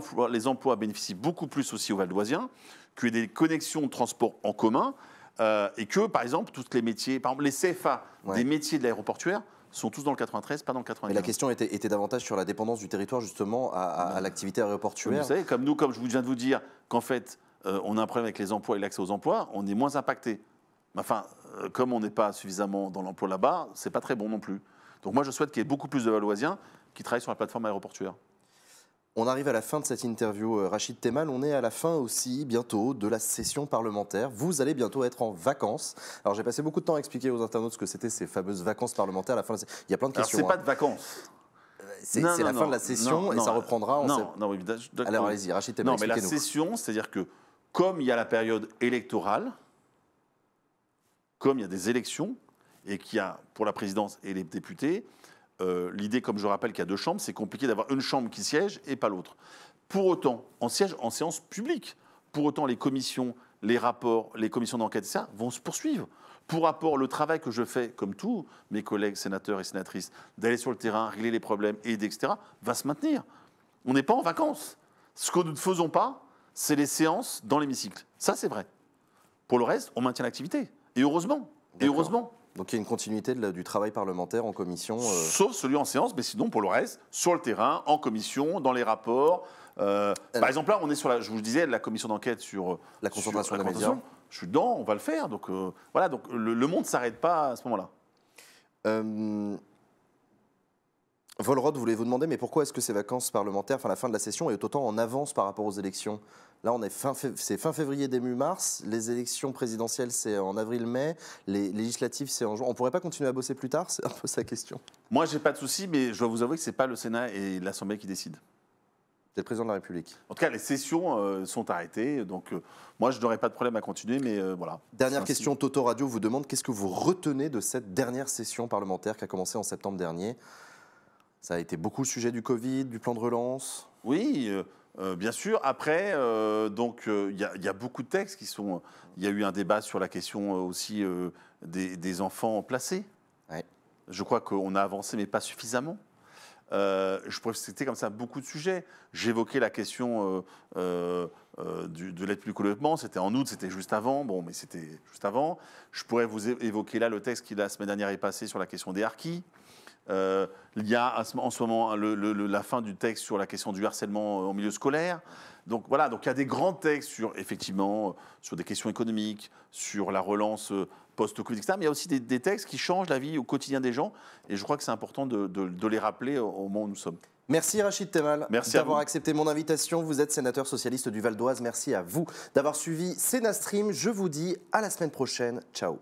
emplois bénéficient beaucoup plus aussi aux Val-d'Oisiens, qu'il y ait des connexions de transport en commun et que, par exemple, tous les métiers, par exemple les CFA des métiers de l'aéroportuaire, sont tous dans le 93, pas dans le 95. Mais la question était davantage sur la dépendance du territoire, justement, à l'activité aéroportuaire. Vous savez, comme je viens de vous dire, qu'en fait, on a un problème avec les emplois et l'accès aux emplois, on est moins impacté. Enfin, comme on n'est pas suffisamment dans l'emploi là-bas, c'est pas très bon non plus. Donc moi, je souhaite qu'il y ait beaucoup plus de Val-d'Oisiens qui travaillent sur la plateforme aéroportuaire. On arrive à la fin de cette interview, Rachid Temal. On est à la fin aussi, bientôt, de la session parlementaire. Vous allez bientôt être en vacances. Alors, j'ai passé beaucoup de temps à expliquer aux internautes ce que c'était ces fameuses vacances parlementaires. À la fin de la... Il y a plein de questions. Alors, ce n'est pas de vacances. C'est la fin de la session et ça reprendra. Alors, allez-y, Rachid Temal, expliquez-nous. Non, mais la session, c'est-à-dire que comme il y a la période électorale, comme il y a des élections, et qu'il y a, pour la présidence et les députés, l'idée, comme je rappelle, qu'il y a deux chambres, c'est compliqué d'avoir une chambre qui siège et pas l'autre. Pour autant, on siège en séance publique. Pour autant, les commissions, les rapports, les commissions d'enquête, etc., vont se poursuivre. Pour rapport, le travail que je fais, comme tous mes collègues sénateurs et sénatrices, d'aller sur le terrain, régler les problèmes, aider, etc., va se maintenir. On n'est pas en vacances. Ce que nous ne faisons pas, c'est les séances dans l'hémicycle. Ça, c'est vrai. Pour le reste, on maintient l'activité. Et heureusement. Et heureusement. Donc il y a une continuité du travail parlementaire en commission Sauf celui en séance, mais sinon pour le reste, sur le terrain, en commission, dans les rapports. Par exemple là, on est sur la, je vous le disais, la commission d'enquête sur la concentration des médias. Je suis dedans, on va le faire. Donc voilà, donc le monde ne s'arrête pas à ce moment-là. Volrod voulait vous demander, mais pourquoi est-ce que ces vacances parlementaires, enfin la fin de la session, est autant en avance par rapport aux élections? Là, on est c'est fin février, début mars, les élections présidentielles, c'est en avril-mai, les législatives, c'est en juin. On ne pourrait pas continuer à bosser plus tard? C'est un peu sa question. Moi, je n'ai pas de souci, mais je dois vous avouer que ce n'est pas le Sénat et l'Assemblée qui décident. C'est le président de la République. En tout cas, les sessions sont arrêtées, donc moi, je n'aurai pas de problème à continuer, mais voilà. Dernière question, Toto Radio vous demande, qu'est-ce que vous retenez de cette dernière session parlementaire qui a commencé en septembre dernier? Ça a été beaucoup le sujet du Covid, du plan de relance. Oui, bien sûr. Après, y a beaucoup de textes qui sont... Il y a eu un débat sur la question aussi des enfants placés. Ouais. Je crois qu'on a avancé, mais pas suffisamment. Je pourrais citer comme ça beaucoup de sujets. J'évoquais la question de l'aide publique au développement. C'était en août, c'était juste avant. Bon, mais c'était juste avant. Je pourrais vous évoquer là le texte qui, la semaine dernière, est passé sur la question des harkis. Il y a en ce moment la fin du texte sur la question du harcèlement en milieu scolaire. Donc voilà, donc il y a des grands textes sur, effectivement, sur des questions économiques, sur la relance post-Covid, etc. Mais il y a aussi des textes qui changent la vie au quotidien des gens. Et je crois que c'est important de les rappeler au moment où nous sommes. Merci Rachid Temal d'avoir accepté mon invitation. Vous êtes sénateur socialiste du Val-d'Oise. Merci à vous d'avoir suivi Sénastream. Je vous dis à la semaine prochaine. Ciao.